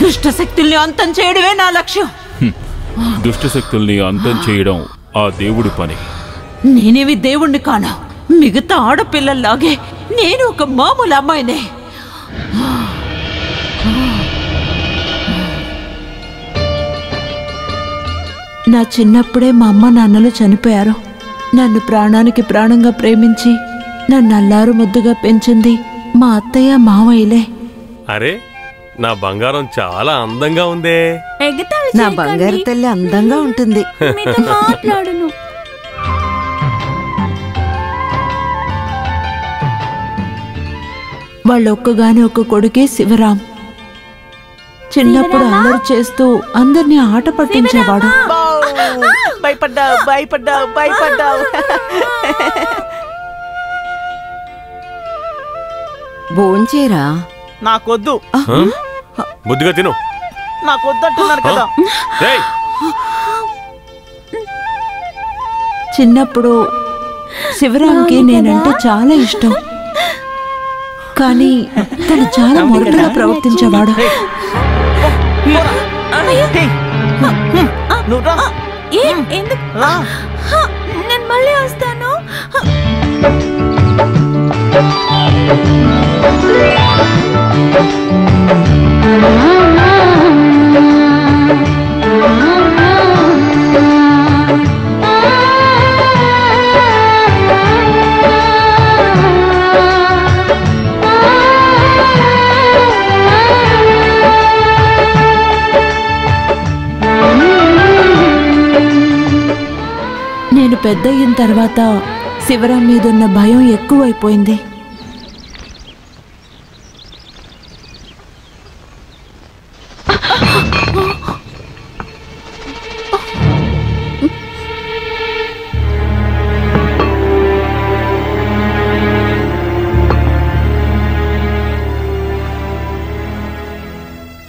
దుష్ట శక్తుల్ని అంతం చేయడమే నా లక్ష్యం. దుష్ట శక్తుల్ని అంతం చేయడం ఆ దేవుడి పని. నేనేమి దేవుణ్ణి కాను. మిగతా ఆడపిల్లల్లాగే నేను ఒక మామూలు అమ్మాయినే. నా చిన్నప్పుడే మా అమ్మ నాన్నలు చనిపోయారు. నన్ను ప్రాణానికి ప్రాణంగా ప్రేమించి నన్ను అల్లారు ముద్దుగా పెంచింది మా అత్తయ్య మావయ్యలే. అరే, నా బంగారం చాలా అందంగా ఉందే. నా బంగారు తల్లి అందంగా ఉంటుంది. వాళ్ళొక్కగానే ఒక్క కొడుకే శివరాం. చిన్నప్పుడు అల్లరి చేస్తూ అందరినీ ఆట పట్టించేవాడు. భయపడ్డావు భయపడ్డావు భయపడ్డావు భోంచేరా? నాకొద్దు. బుద్ధిగా తిను. నాకొద్దంటున్నారు కదా. చిన్నప్పుడు శివరాంకి నేనంటే చాలా ఇష్టం, కానీ తను చాలా మొరటుగా ప్రవర్తించేవాడు. పెద్ద అయిన తర్వాత శివరాం మీదున్న భయం ఎక్కువైపోయింది.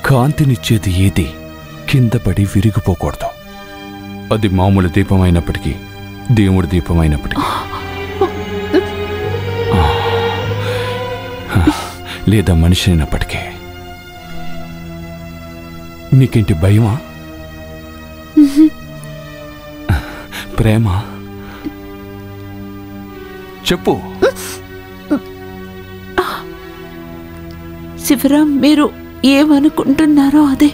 కాంతినిచ్చేది ఏది కింద పడి విరిగిపోకూడదు. అది మామూలు దీపం అయినప్పటికీ దేవుడి దీపమైనప్పటికీ, లేదా మనిషి అయినప్పటికీ. నీకేంటి భయమా? ప్రేమా? చెప్పు. శివరాం, మీరు ఏమనుకుంటున్నారో అదే.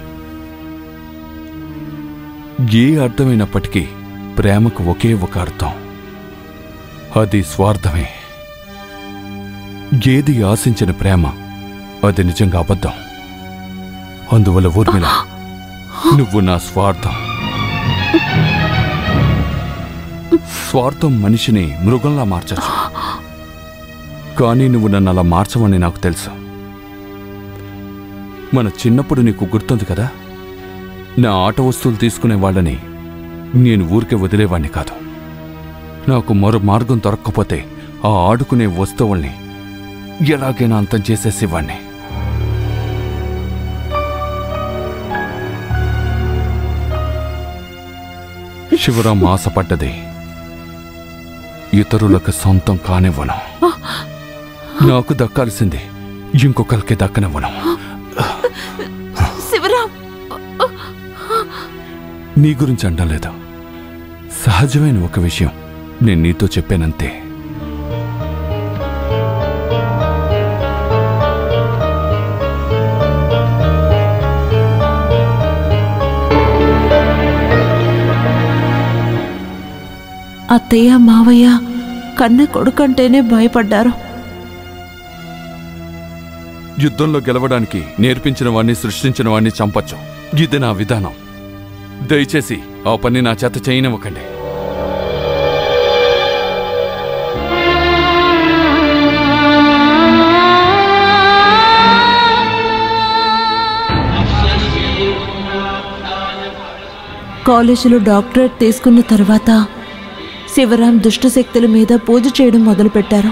ఏ అర్థమైనప్పటికీ ప్రేమకు ఒకే ఒక అర్థం, అది స్వార్థమే. ఏది ఆశించిన ప్రేమ అది నిజంగా అబద్ధం. అందువల్ల ఊర్మిళ, నువ్వు నా స్వార్థం. స్వార్థం మనిషిని మృగంలా మార్చచ్చు, కానీ నువ్వు నన్ను అలా మార్చవని నాకు తెలుసు. మన చిన్నప్పుడు నీకు గుర్తుంది కదా, నా ఆట వస్తువులు తీసుకునే వాళ్ళని నేను ఊరికే వదిలేవాణ్ణి కాదు. నాకు మరో మార్గం దొరక్కపోతే ఆ ఆడుకునే వస్తువుల్ని ఎలాగైనా అంతం చేసేసేవాణ్ణి. శివరాం ఆశపడ్డది ఇతరులకు సొంతం కానివ్వను, నాకు దక్కాల్సింది ఇంకొకరికి దక్కనివ్వను. నీ గురించి అనడం లేదు, సహజమైన ఒక విషయం నేను నీతో చెప్పానంతే. అత్తయ్య మావయ్య కన్న కొడుకంటేనే భయపడ్డారు. యుద్ధంలో గెలవడానికి నేర్పించిన వాణ్ణి సృష్టించిన వాణ్ణి చంపచ్చు. ఇది నా విధానం. దయచేసి ఆ పని నా చేత చేయనివ్వకండి. కాలేజీలో డాక్టరేట్ తీసుకున్న తర్వాత శివరాం దుష్టశక్తుల మీద పూజ చేయడం మొదలుపెట్టారు.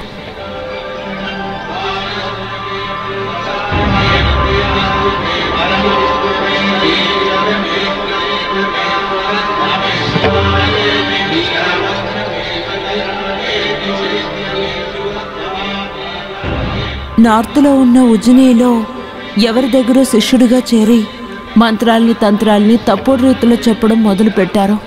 నార్త్లో ఉన్న ఉజ్జనీలో ఎవరి దగ్గర శిష్యుడిగా చేరి మంత్రాల్ని తంత్రాల్ని తప్పుడు రీతిలో చెప్పడం మొదలుపెట్టారు.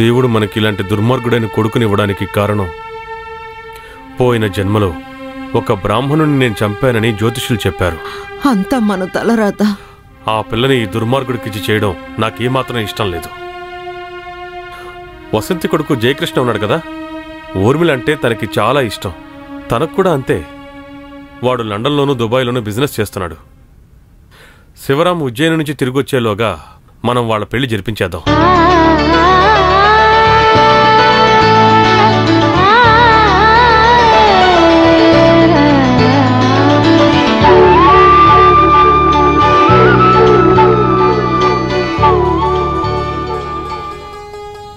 దేవుడు మనకి ఇలాంటి దుర్మార్గుడైన కొడుకునివ్వడానికి కారణం పోయిన జన్మలో ఒక బ్రాహ్మణుని నేను చంపానని జ్యోతిష్యులు చెప్పారు. అంతా మన తలరాత. ఆ పిల్లని ఈ దుర్మార్గుడికిచ్చి చేయడం నాకేమాత్రం ఇష్టం లేదు. వసంతి కొడుకు జయకృష్ణ ఉన్నాడు కదా, ఊర్మిళంటే తనకి చాలా ఇష్టం. తనకు కూడా అంతే. వాడు లండన్లోనూ దుబాయ్లోనూ బిజినెస్ చేస్తున్నాడు. శివరాం ఉజ్జయిని నుంచి తిరిగి వచ్చేలోగా మనం వాళ్ళ పెళ్లి జరిపించేద్దాం.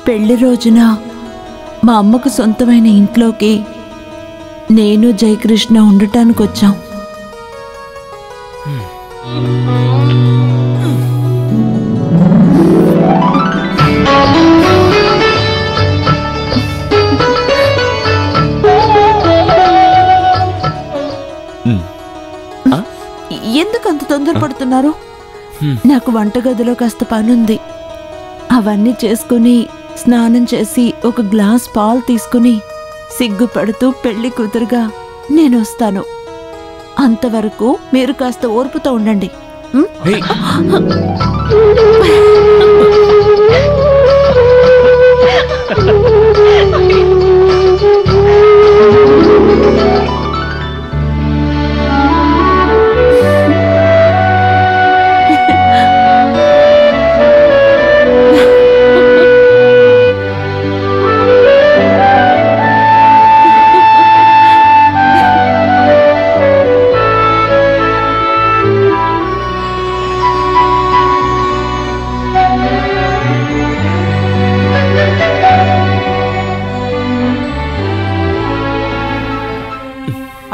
పెళ్లి రోజున మా అమ్మకు సొంతమైన ఇంట్లోకి నేను జయకృష్ణ ఉండటానికి వచ్చాం. ఎందుకు అంత తొందరపడుతున్నారు? నాకు వంటగదిలో కాస్త పనుంది. అవన్నీ చేసుకుని స్నానం చేసి ఒక గ్లాస్ పాలు తీసుకుని సిగ్గుపడుతూ పెళ్లి కూతురుగా నేను వస్తాను. అంతవరకు మీరు కాస్త ఓర్పుతో ఉండండి.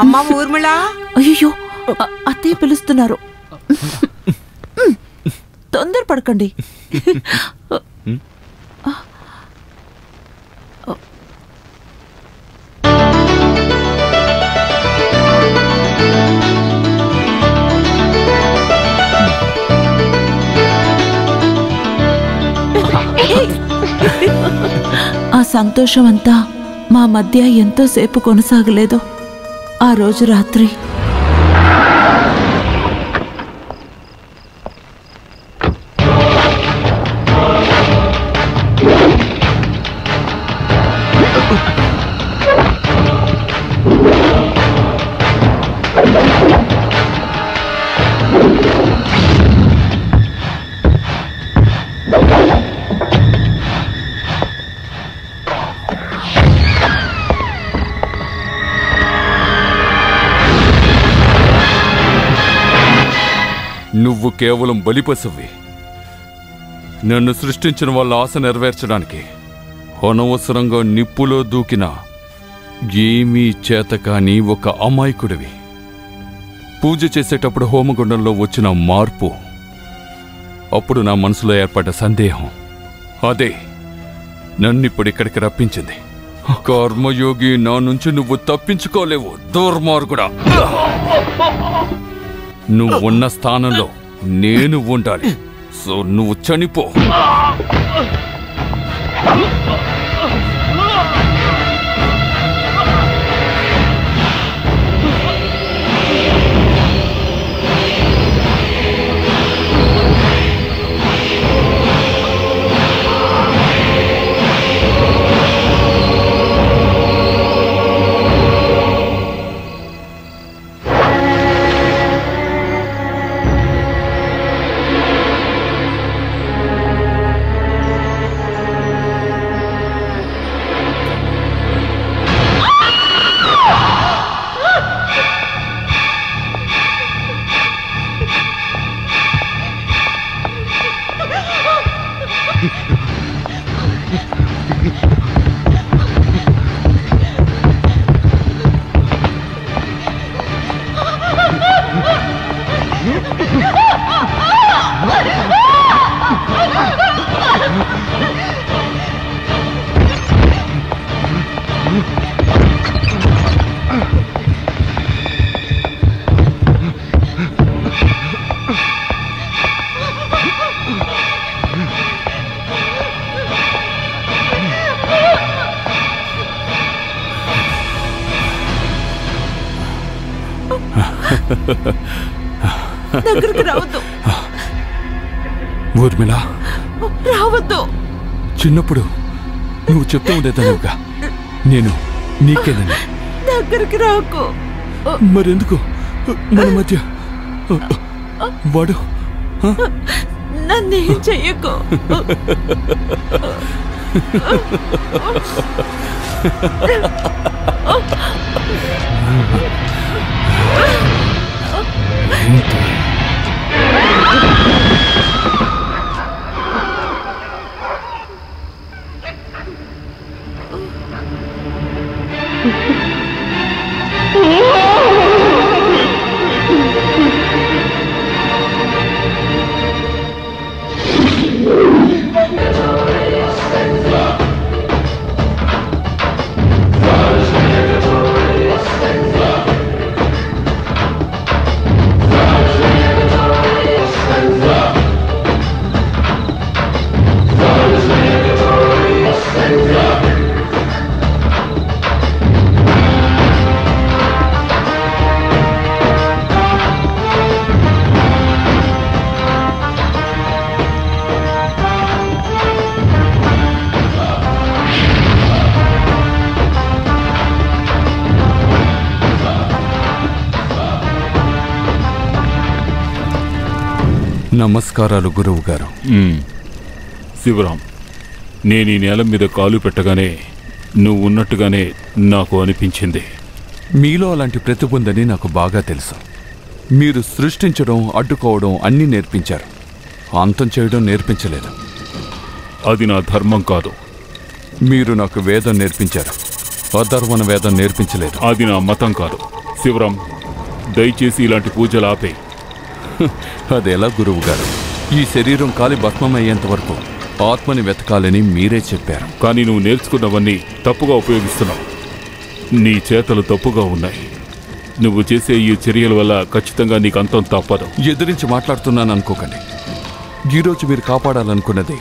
అమ్మా ఊర్మిళ, అయ్యో అత్తయ్య పిలుస్తున్నారు, తొందర పడకండి. ఆ సంతోషం అంతా మా మధ్య ఎంతోసేపు కొనసాగలేదు. ఆ రోజు రాత్రి నువ్వు కేవలం బలిపశువి. నన్ను సృష్టించిన వాళ్ళ ఆశ నెరవేర్చడానికి అనవసరంగా నిప్పులో దూకిన ఏమీ చేతకాని ఒక అమాయకుడివి. పూజ చేసేటప్పుడు హోమగుండంలో వచ్చిన మార్పు, అప్పుడు నా మనసులో ఏర్పడ్డ సందేహం, అదే నన్నిప్పుడిక్కడికి రప్పించింది. కర్మయోగి, నా నుంచి నువ్వు తప్పించుకోలేవు దుర్మార్గుడా. నువ్వు ఉన్న స్థానంలో నేను ఉండాలి. సో నువ్వు చనిపో. దగ్గరికి రావద్దు ఊర్మిళ, రావద్దు. చిన్నప్పుడు నువ్వు చెప్తూ ఉండేదానివిగా నేను నీకేనని. దగ్గరికి రాకు. మరెందుకు మన మధ్య వాడు? నన్నేం చెయ్యకు. నమస్కారాలు గురువు గారు. శివరాం, నేను ఈ నేల మీద కాలు పెట్టగానే నువ్వు ఉన్నట్టుగానే నాకు అనిపించింది. మీలో అలాంటి ప్రతిభ ఉందని నాకు బాగా తెలుసు. మీరు సృష్టించడం, అడ్డుకోవడం అన్నీ నేర్పించారు. అంతం చేయడం నేర్పించలేదు. అది నా ధర్మం కాదు. మీరు నాకు వేదం నేర్పించారు. అధర్వణ వేదం నేర్పించలేదు. అది నా మతం కాదు. శివరాం, దయచేసి ఇలాంటి పూజలు ఆపే. అదేలా గురువు గారు? ఈ శరీరం కాలి భస్మమయ్యేంత వరకు ఆత్మని వెతకాలని మీరే చెప్పారు. కానీ నువ్వు నేర్చుకున్నవన్నీ తప్పుగా ఉపయోగిస్తున్నావు. నీ చేతలు తప్పుగా ఉన్నాయి. నువ్వు చేసే ఈ చర్యల వల్ల ఖచ్చితంగా నీకు అంతం తప్పదు. ఎదిరించి మాట్లాడుతున్నాను అనుకోకండి. ఈరోజు మీరు కాపాడాలనుకున్నది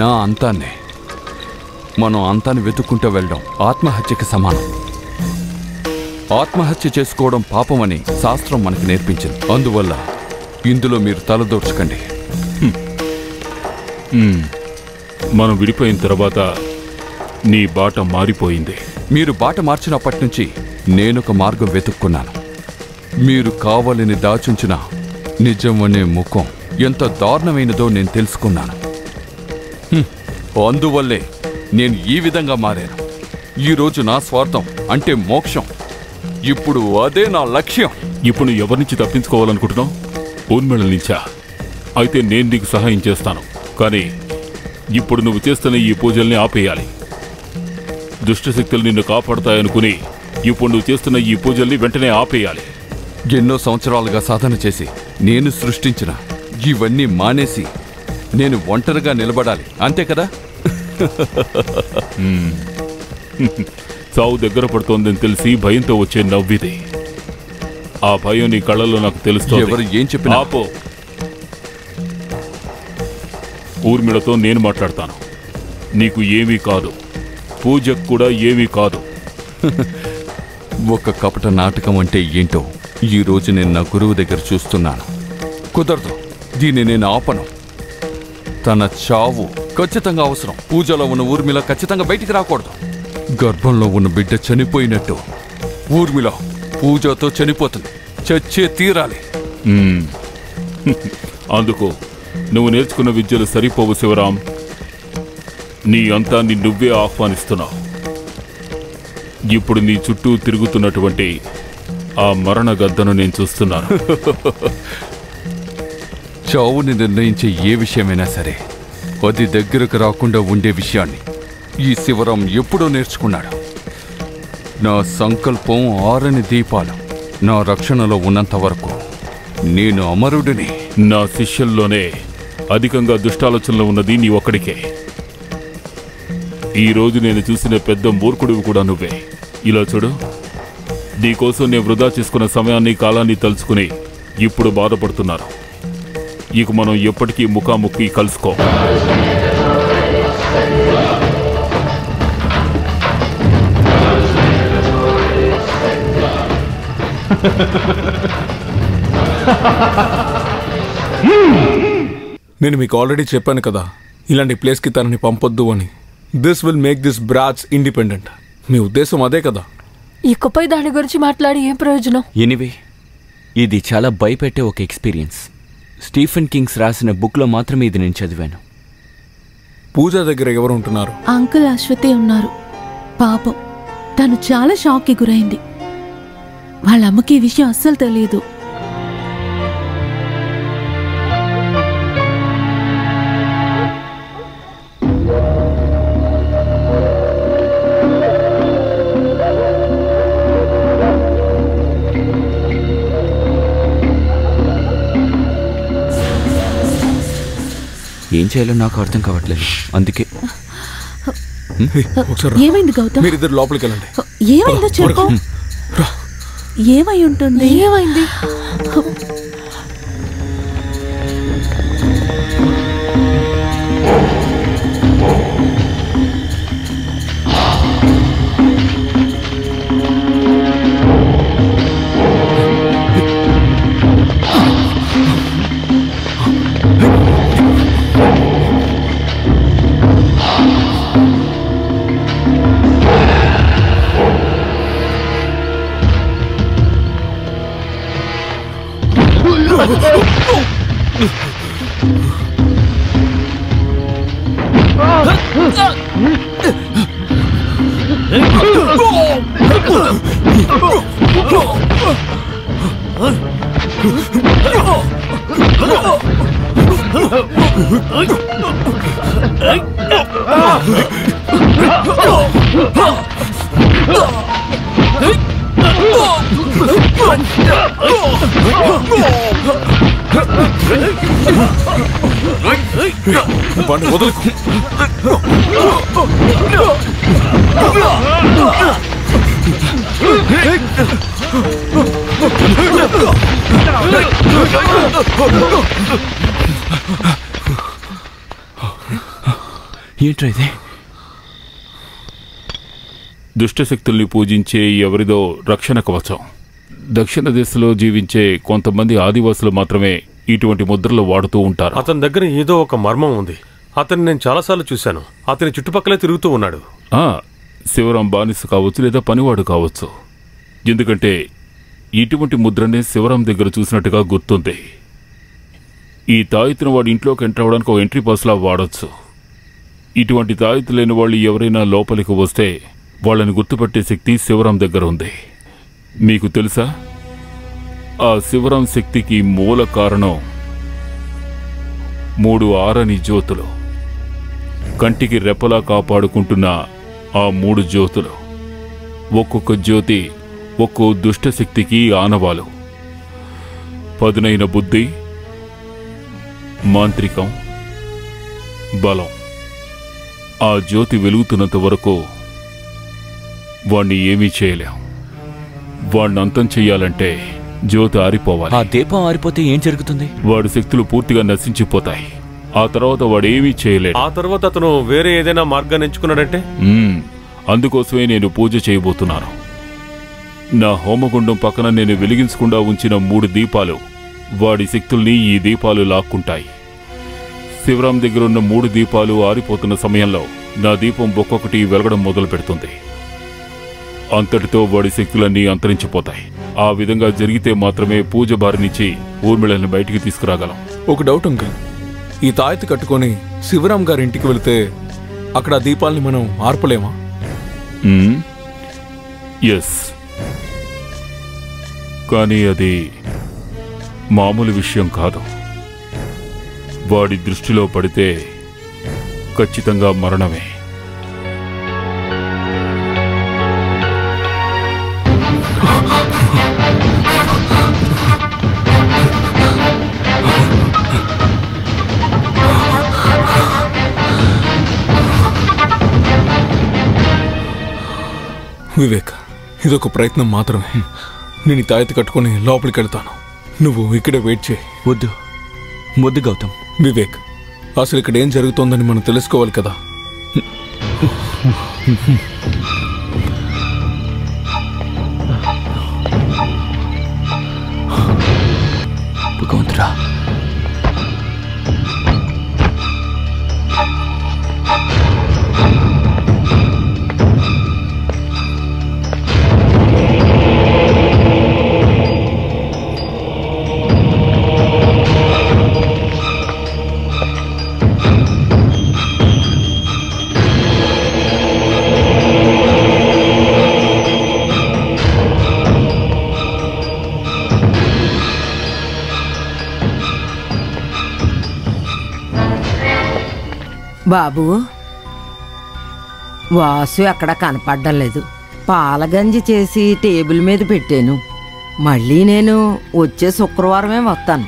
నా అంతాన్నే. మనం అంతాన్ని వెతుక్కుంటూ వెళ్ళడం ఆత్మహత్యకి సమానం. ఆత్మహత్య చేసుకోవడం పాపమని శాస్త్రం మనకు నేర్పించింది. అందువల్ల ఇందులో మీరు తలదూర్చకండి. మనం విడిపోయిన తర్వాత నీ బాట మారిపోయింది. మీరు బాట మార్చినప్పటి నుంచి నేనొక మార్గం వెతుక్కున్నాను. మీరు కావాలని దాచుంచిన నిజం అనే ముఖం ఎంత దారుణమైనదో నేను తెలుసుకున్నాను. అందువల్లే నేను ఈ విధంగా మారాను. ఈరోజు నా స్వార్థం అంటే మోక్షం. ఇప్పుడు అదే నా లక్ష్యం. ఇప్పుడు ఎవరి నుంచి తప్పించుకోవాలనుకుంటున్నావు? ఊర్మిళ నుంచా? అయితే నేను నీకు సహాయం చేస్తాను. కానీ ఇప్పుడు నువ్వు చేస్తున్న ఈ పూజల్ని ఆపేయాలి. దుష్టశక్తులు నిన్ను కాపాడుతాయనుకుని ఇప్పుడు నువ్వు చేస్తున్న ఈ పూజల్ని వెంటనే ఆపేయాలి. ఎన్నో సంవత్సరాలుగా సాధన చేసి నేను సృష్టించిన ఇవన్నీ మానేసి నేను ఒంటరిగా నిలబడాలి, అంతే కదా? చావు దగ్గర పడుతోందని తెలిసి భయంతో వచ్చే నవ్విది. ఆ భయం నీ కళ్ళల్లో నాకు తెలుస్తుంది. ఎవరు ఏం చెప్పినా ఆపో. ఊర్మిళతో నేను మాట్లాడతాను. నీకు ఏమీ కాదు, పూజకు కూడా ఏమీ కాదు. ఒక కపట నాటకం అంటే ఏంటో ఈరోజు నేను నా గురువు దగ్గర చూస్తున్నాను. కుదరదు, దీన్ని నేను ఆపను. తన చావు ఖచ్చితంగా అవసరం. పూజలో ఉన్న ఊర్మిళ ఖచ్చితంగా బయటికి రాకూడదు. గర్భంలో ఉన్న బిడ్డ చనిపోయినట్టు ఊర్మిళ పూజతో చనిపోతుంది. చచ్చే తీరాలి. అందుకు నువ్వు నేర్చుకున్న విద్యలు సరిపోవు శివరాం. నీ అంతాన్ని నువ్వే ఆహ్వానిస్తున్నావు. ఇప్పుడు నీ చుట్టూ తిరుగుతున్నటువంటి ఆ మరణ గద్దను నేను చూస్తున్నాను. చావుని నిర్ణయించే ఏ విషయమైనా సరే అది దగ్గరకు రాకుండా ఉండే విషయాన్ని ఈ శివరాం ఎప్పుడో నేర్చుకున్నాడు. నా సంకల్పం ఆరని దీపాలు. నా రక్షణలో ఉన్నంత వరకు నేను అమరుడిని. నా శిష్యుల్లోనే అధికంగా దుష్టాలోచనలు ఉన్నది నీ ఒక్కడికే. ఈరోజు నేను చూసిన పెద్ద మూర్ఖుడివి కూడా నువ్వే. ఇలా చూడు, నీకోసం నేను వృధా చేసుకున్న సమయాన్ని, కాలాన్ని తలుచుకుని ఇప్పుడు బాధపడుతున్నారు. ఇక మనం ఎప్పటికీ ముఖాముఖి కలుసుకో. నేను మీకు ఆల్రెడీ చెప్పాను కదా, ఇలాంటి ప్లేస్కి తనని పంపొద్దు అని. This will make this brats independent. మీ ఉద్దేశం అదే కదా? ఇకపై దాని గురించి మాట్లాడి ఏం ప్రయోజనం? ఎనీవే, ఇది చాలా భయపెట్టే ఒక ఎక్స్పీరియన్స్. స్టీఫెన్ కింగ్స్ రాసిన బుక్లో మాత్రమే ఇది నేను చదివాను. పూజ దగ్గర ఎవరు ఉంటున్నారు? అంకుల్ అశ్వతి ఉన్నారు. పాపం తను చాలా షాక్కి గురైంది. వాళ్ళ అమ్మకి ఈ విషయం అస్సలు తెలియదు. ఏం చేయాలో నాకు అర్థం కావట్లేదు. అందుకే ఏమైంది గౌతమ్? మీరిద్దరు లోపలికి వెళ్ళండి. ఏమైందో చెప్పు. ఏమై ఉంటుంది? ఏమైంది? ఏంట్రైతే దుష్టశక్తుల్ని పూజించే ఎవరిదో రక్షణ కవచం. దక్షిణ దిశలో జీవించే కొంతమంది ఆదివాసులు మాత్రమే ఇటువంటి ముద్రలు వాడుతూ ఉంటారు. అతని దగ్గర ఏదో ఒక మర్మం ఉంది. అతన్ని నేను చాలాసార్లు చూశాను. అతని చుట్టుపక్కలే తిరుగుతూ ఉన్నాడు. శివరాం బానిస కావచ్చు, లేదా పనివాడు కావచ్చు. ఎందుకంటే ఇటువంటి ముద్రనే శివరాం దగ్గర చూసినట్టుగా గుర్తుంది. ఈ తాయితున వాడి ఇంట్లోకి ఎంటర్ అవ్వడానికి ఒక ఎంట్రీ పాస్లా వాడచ్చు. ఇటువంటి తాయితు లేని వాళ్ళు ఎవరైనా లోపలికి వస్తే వాళ్ళని గుర్తుపట్టే శక్తి శివరాం దగ్గర ఉంది. మీకు తెలుసా, ఆ శివరాం శక్తికి మూల కారణం మూడు ఆరని జ్యోతులు. కంటికి రెప్పలా కాపాడుకుంటున్న ఆ మూడు జ్యోతులు. ఒక్కొక్క జ్యోతి ఒక్కో దుష్టశక్తికి ఆనవాలు. పదునైన బుద్ధి, మాంత్రికం, బలం. ఆ జ్యోతి వెలుగుతున్నంత వరకు వాణ్ణి ఏమీ చేయలేం. వాణ్ణి అంతం చెయ్యాలంటే జ్యోతి ఆరిపోవాలి. ఆ దీపం ఆరిపోతే ఏం జరుగుతుంది? వాడి శక్తులు పూర్తిగా నశించిపోతాయి. ఆ తర్వాత వాడేమీ చేయలేడు. ఆ తర్వాత అతను వేరే ఏదైనా మార్గాన్ని ఎంచుకున్నాడంటే? అందుకోసమే నేను పూజ చేయబోతున్నాను. నా హోమగుండం పక్కన నేను వెలిగించకుండా ఉంచిన మూడు దీపాలు వాడి శక్తుల్ని ఈ దీపాలు లాక్కుంటాయి. శివరాం దగ్గర ఉన్న మూడు దీపాలు ఆరిపోతున్న సమయంలో నా దీపం ఒక్కొక్కటి వెలగడం మొదలు పెడుతుంది. అంతటితో వాడి శక్తులన్నీ అంతరించిపోతాయి. ఆ విధంగా జరిగితే మాత్రమే పూజ బారి నుంచి ఊర్మిళని బయటికి తీసుకురాగలం. ఒక డౌట్ అంకల్, ఈ తాయెత్తు కట్టుకొని శివరాం గారి ఇంటికి వెళితే అక్కడ ఆ దీపాలని మనం ఆర్పలేమా? ఎస్, కానీ అది మామూలు విషయం కాదు. వాడి దృష్టిలో పడితే ఖచ్చితంగా మరణమే. వివేక్, ఇదొక ప్రయత్నం మాత్రమే. నేను తాయెత్తు కట్టుకొని లోపలికి వెళ్తాను, నువ్వు ఇక్కడే వెయిట్ చేయి. వద్దు వద్దు గౌతమ్. వివేక్, అసలు ఇక్కడ ఏం జరుగుతోందని మనం తెలుసుకోవాలి కదా. భగవంతుడా, బాబు వాసు ఎక్కడ కనపడడం లేదు. పాలగంజి చేసి టేబుల్ మీద పెట్టాను. మళ్ళీ నేను వచ్చే శుక్రవారమే వస్తాను.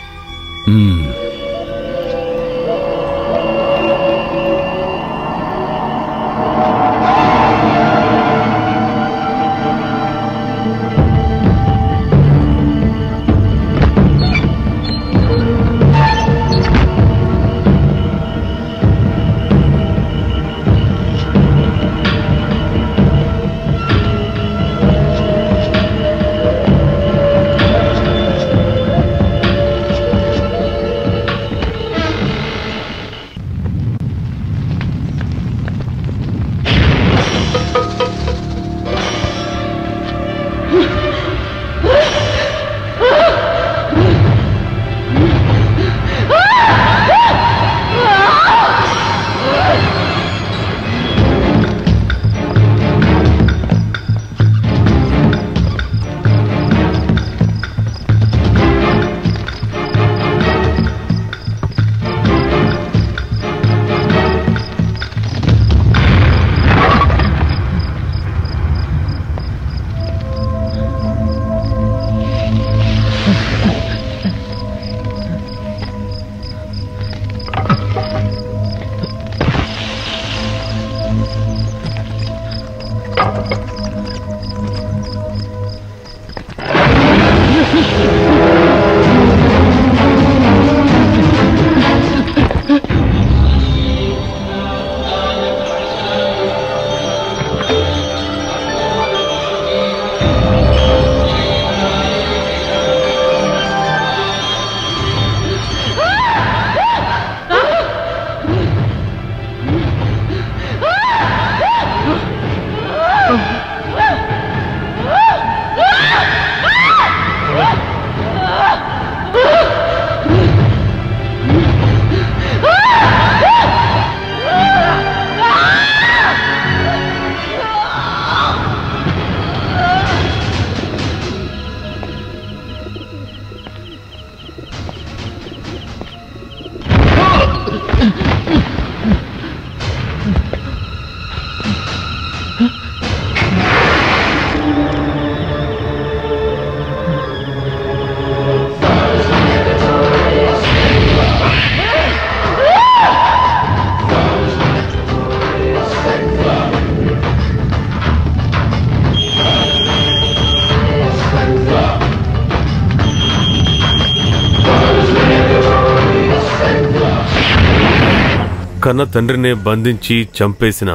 కన్న తండ్రినే బంధించి చంపేసిన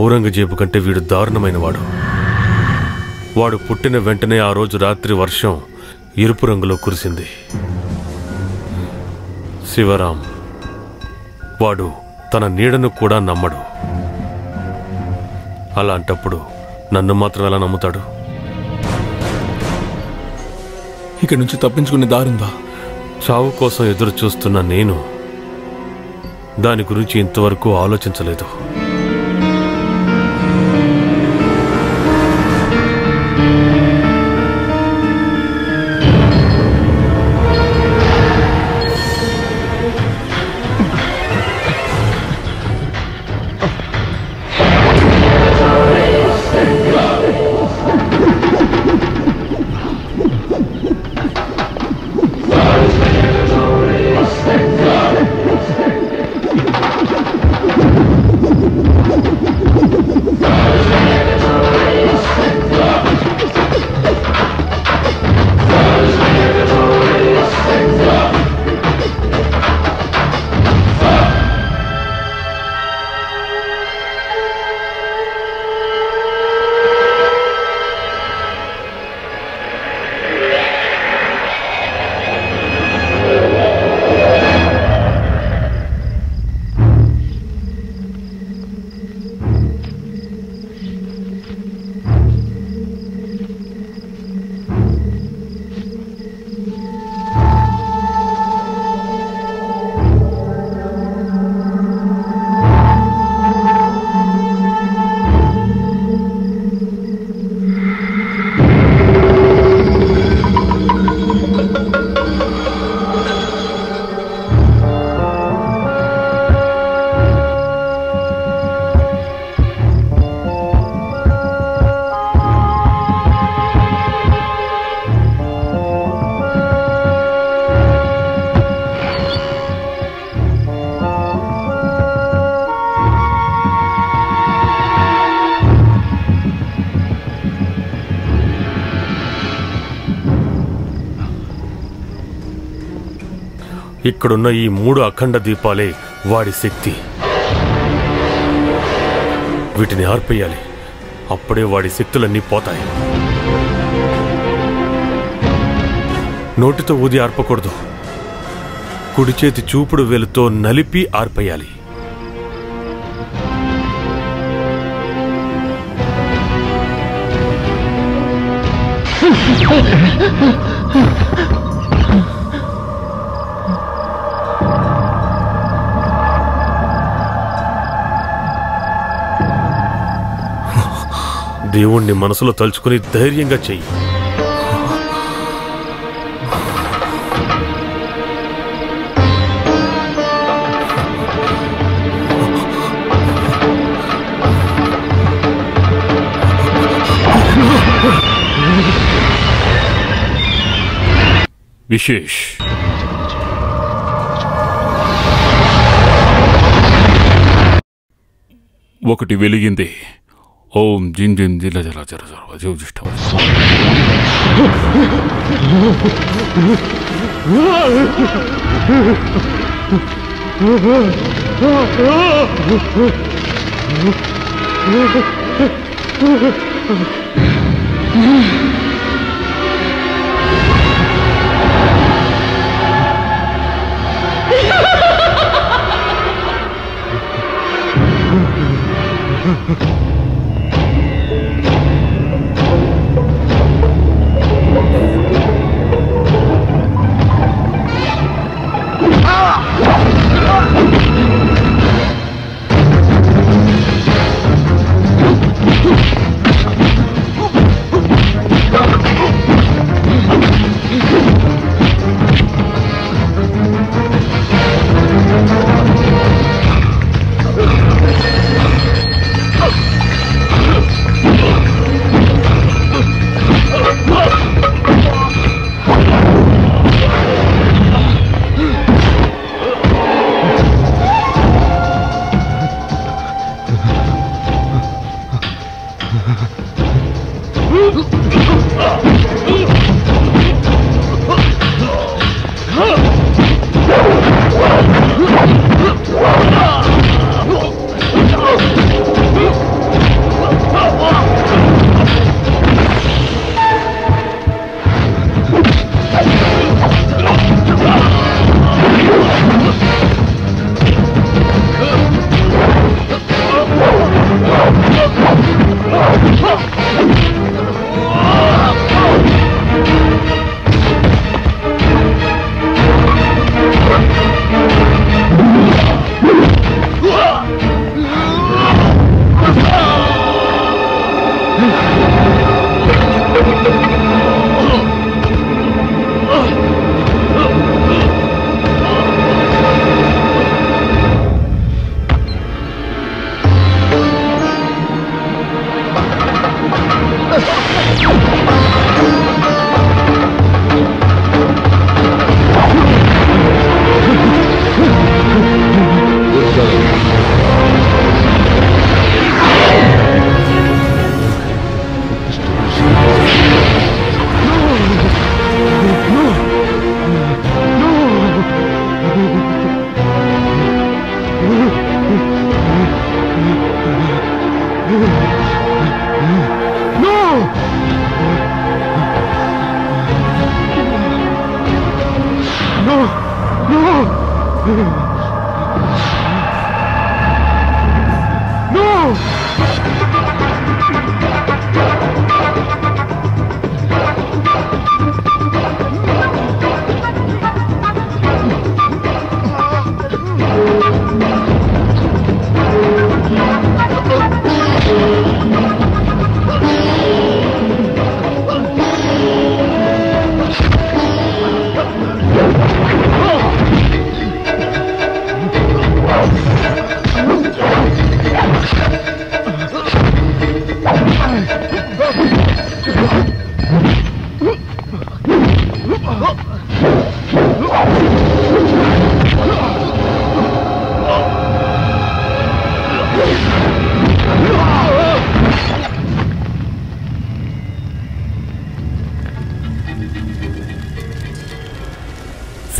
ఔరంగజేబు కంటే వీడు దారుణమైనవాడు. వాడు పుట్టిన వెంటనే ఆ రోజు రాత్రి వర్షం ఎరుపు రంగులో కురిసింది. శివరాం వాడు తన నీడను కూడా నమ్మడు. అలాంటప్పుడు నన్ను మాత్రం ఎలా నమ్ముతాడు? ఇక్కడి నుంచి తప్పించుకునే దారుందా? చావు కోసం ఎదురు చూస్తున్న నేను దాని గురించి ఇంతవరకు ఆలోచించలేదు. ఇక్కడున్న ఈ మూడు అఖండ దీపాలే వాడి శక్తి. వీటిని ఆర్పేయాలి. అప్పుడే వాడి శక్తులన్నీ పోతాయి. నోటితో ఊది ఆర్పకూడదు. కుడి చేతి చూపుడు వేలుతో నలిపి ఆర్పేయాలి. దేవుణ్ణి మనసులో తలుచుకుని ధైర్యంగా చెయ్యి. విశేష్ ఒకటి వెలిగింది. ఓం జిన్ జిన్ జిల జల జర జర జీవ జిష్ట.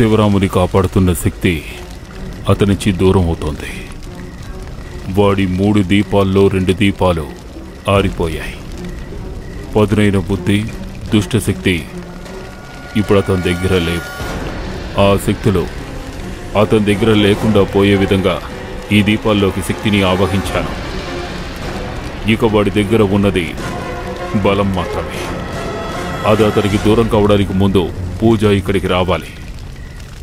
శివరాముని కాపాడుతున్న శక్తి అతనించి దూరం అవుతోంది. వాడి మూడు దీపాల్లో రెండు దీపాలు ఆరిపోయాయి. పదునైన బుద్ధి, దుష్టశక్తి ఇప్పుడు అతని దగ్గర లేవు. ఆ శక్తులు అతని దగ్గర లేకుండా పోయే విధంగా ఈ దీపాల్లోకి శక్తిని ఆవహించాను. ఇక వాడి దగ్గర ఉన్నది బలం మాత్రమే. అది అతనికి దూరం కావడానికి ముందు పూజ ఇక్కడికి రావాలి,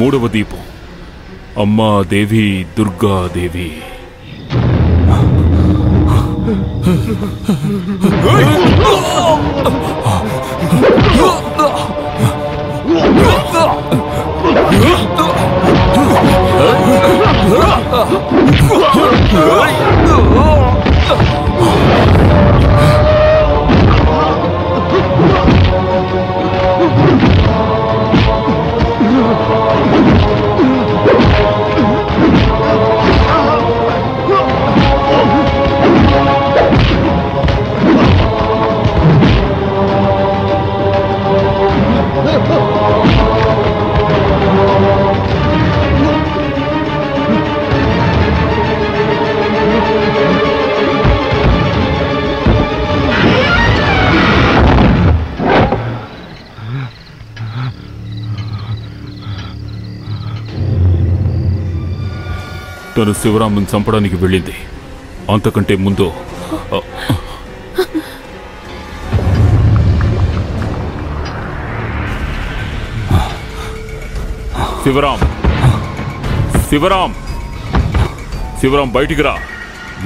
మూడవ దీపం అమ్మా దేవి, దుర్గాదేవి. తను శివరాముని చంపడానికి వెళ్ళింది. అంతకంటే ముందు శివరాం శివరాం శివరాం బయటికి రా.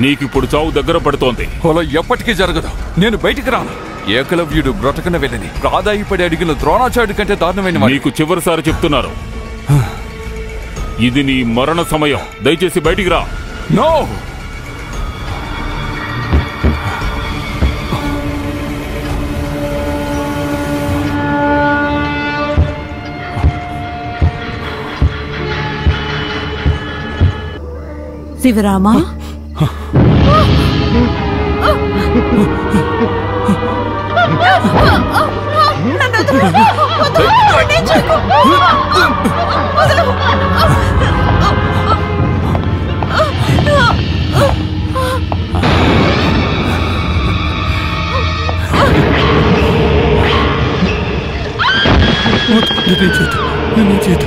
నీకిప్పుడు చావు దగ్గర పడుతోంది. అలా ఎప్పటికీ జరగదు. నేను బయటికి రాను. ఏకలవ్యుడు బ్రతకన వెళ్ళని ప్రాధాయపడి అడిగిన ద్రోణాచార్యుడి కంటే దారుణమైన నీకు చివరిసారి చెప్తున్నారు. ఇది నీ మరణ సమయం. దయచేసి బయటికి రా. నో శివరామా, నేనే చేత నేనే చేత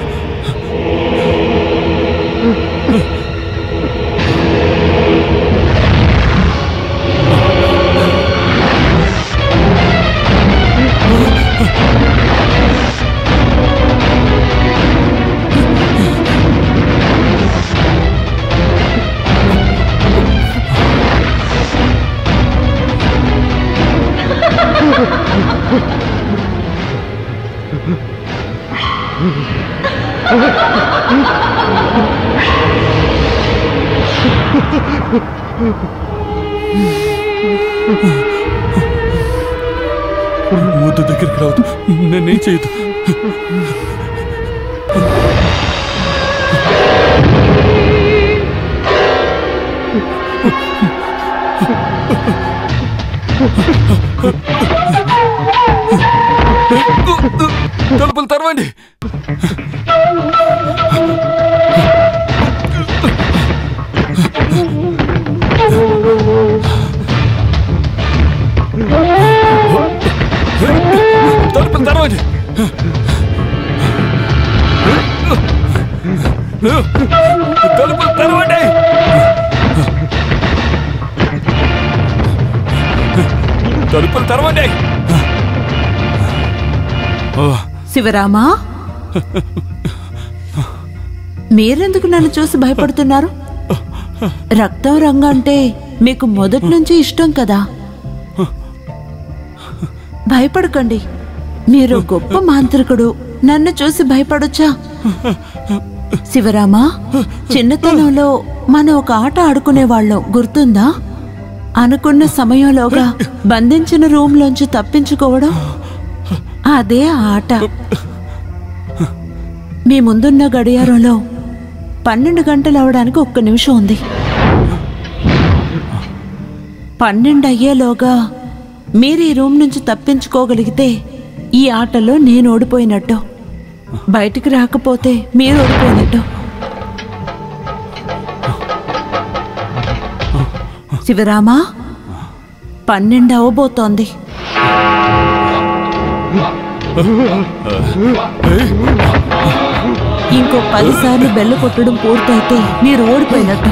వద్దు, దగ్గరికి రావద్దు. నేనేం చేయదు. తలుపులు తెరవండి. శివరామా, మీరెందుకు నన్ను చూసి భయపడుతున్నారు? రక్తం రంగు అంటే మీకు మొదటి నుంచి ఇష్టం కదా. భయపడకండి, మీరు గొప్ప మాంత్రికుడు. నన్ను చూసి భయపడొచ్చా? శివరామా, చిన్నతనంలో మనం ఒక ఆట ఆడుకునేవాళ్ళం, గుర్తుందా? అనుకున్న సమయంలోగా బంధించిన రూమ్లోంచి తప్పించుకోవడం, అదే ఆట. మీ ముందున్న గడియారంలో పన్నెండు గంటలు అవడానికి ఒక్క నిమిషం ఉంది. పన్నెండు అయ్యేలోగా మీరు ఈ రూమ్ నుంచి తప్పించుకోగలిగితే ఈ ఆటలో నేను ఓడిపోయినట్టు, బయటికి రాకపోతే మీరు ఓడిపోయినట్టు. శివరామా, పన్నెండు అవబోతోంది. ఇంకో పదిసార్లు బెల్ల కొట్టడం పూర్తయితే మీరు ఓడిపోయినట్టు.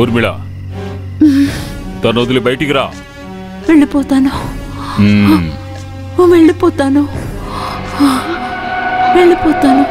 ఊర్మిళ, తను వదిలి బయటికి రా. వెళ్ళిపోతాను వెళ్ళిపోతాను వెళ్ళిపోతాను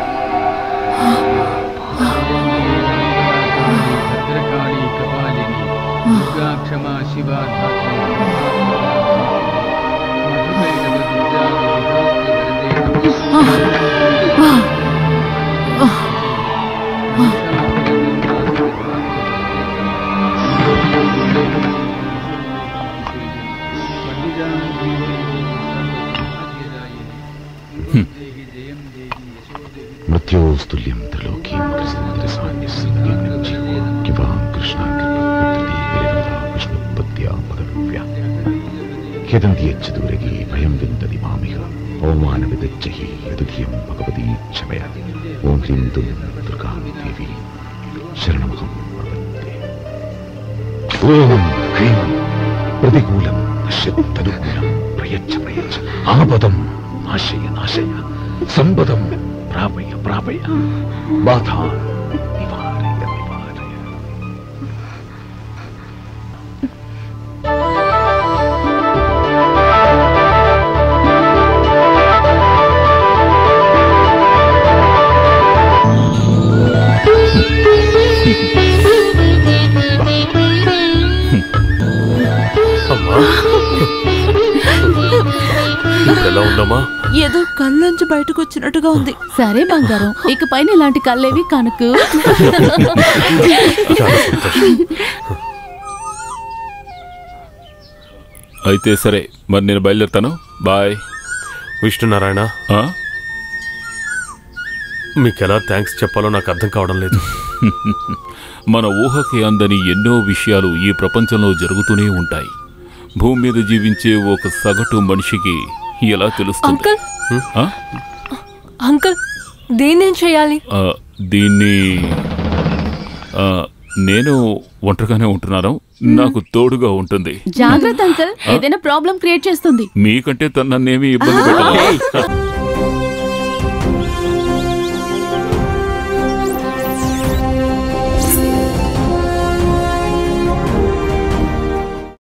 తుల్యం తలోకి కృష్ణాంగత్యూరగి భయం విందది మామిహ అవమాన విదచ్చహి యదుకియం భగవతి క్షమయ ఓం హ్రీం దుం దుర్గాం దేవి శరణమహం ప్రపద్యే ఓం హ్రీం ప్రతికూలం నశ్యత్ తదనుకూలం ప్రయచ్చ ప్రయచ్చ ఆపదం నాశయ నాశయ సంపదం ప్రాపయ ప్రాపయ బాధ నివారయ నివారయ. అమ్మా, ఎలా ఉందమ్మా? ఏదో కళ్ళంచి బయటకు వచ్చినట్టుగా ఉంది. సరే బంగారం, ఇక పైన ఇలాంటి కళ్ళేవి కనుకు. అయితే సరే, మరి నేను బయలుదేరుతాను. బాయ్ విష్ణునారాయణ. మీకెలా థ్యాంక్స్ చెప్పాలో నాకు అర్థం కావడం లేదు. మన ఊహకి అందని ఎన్నో విషయాలు ఈ ప్రపంచంలో జరుగుతూనే ఉంటాయి. భూమి మీద జీవించే ఒక సగటు మనిషికి ఎలా తెలుస్తుంది? అంకుల్, దీన్నేం చేయాలి? దీన్ని నేను ఒంటరిగానే ఉంటున్నాను, నాకు తోడుగా ఉంటుంది. జాగ్రత్త అంకుల్, ఏదైనా ప్రాబ్లం క్రియేట్ చేస్తుంది. మీకంటే తన్నేమీ ఇబ్బంది పెట్టాలి.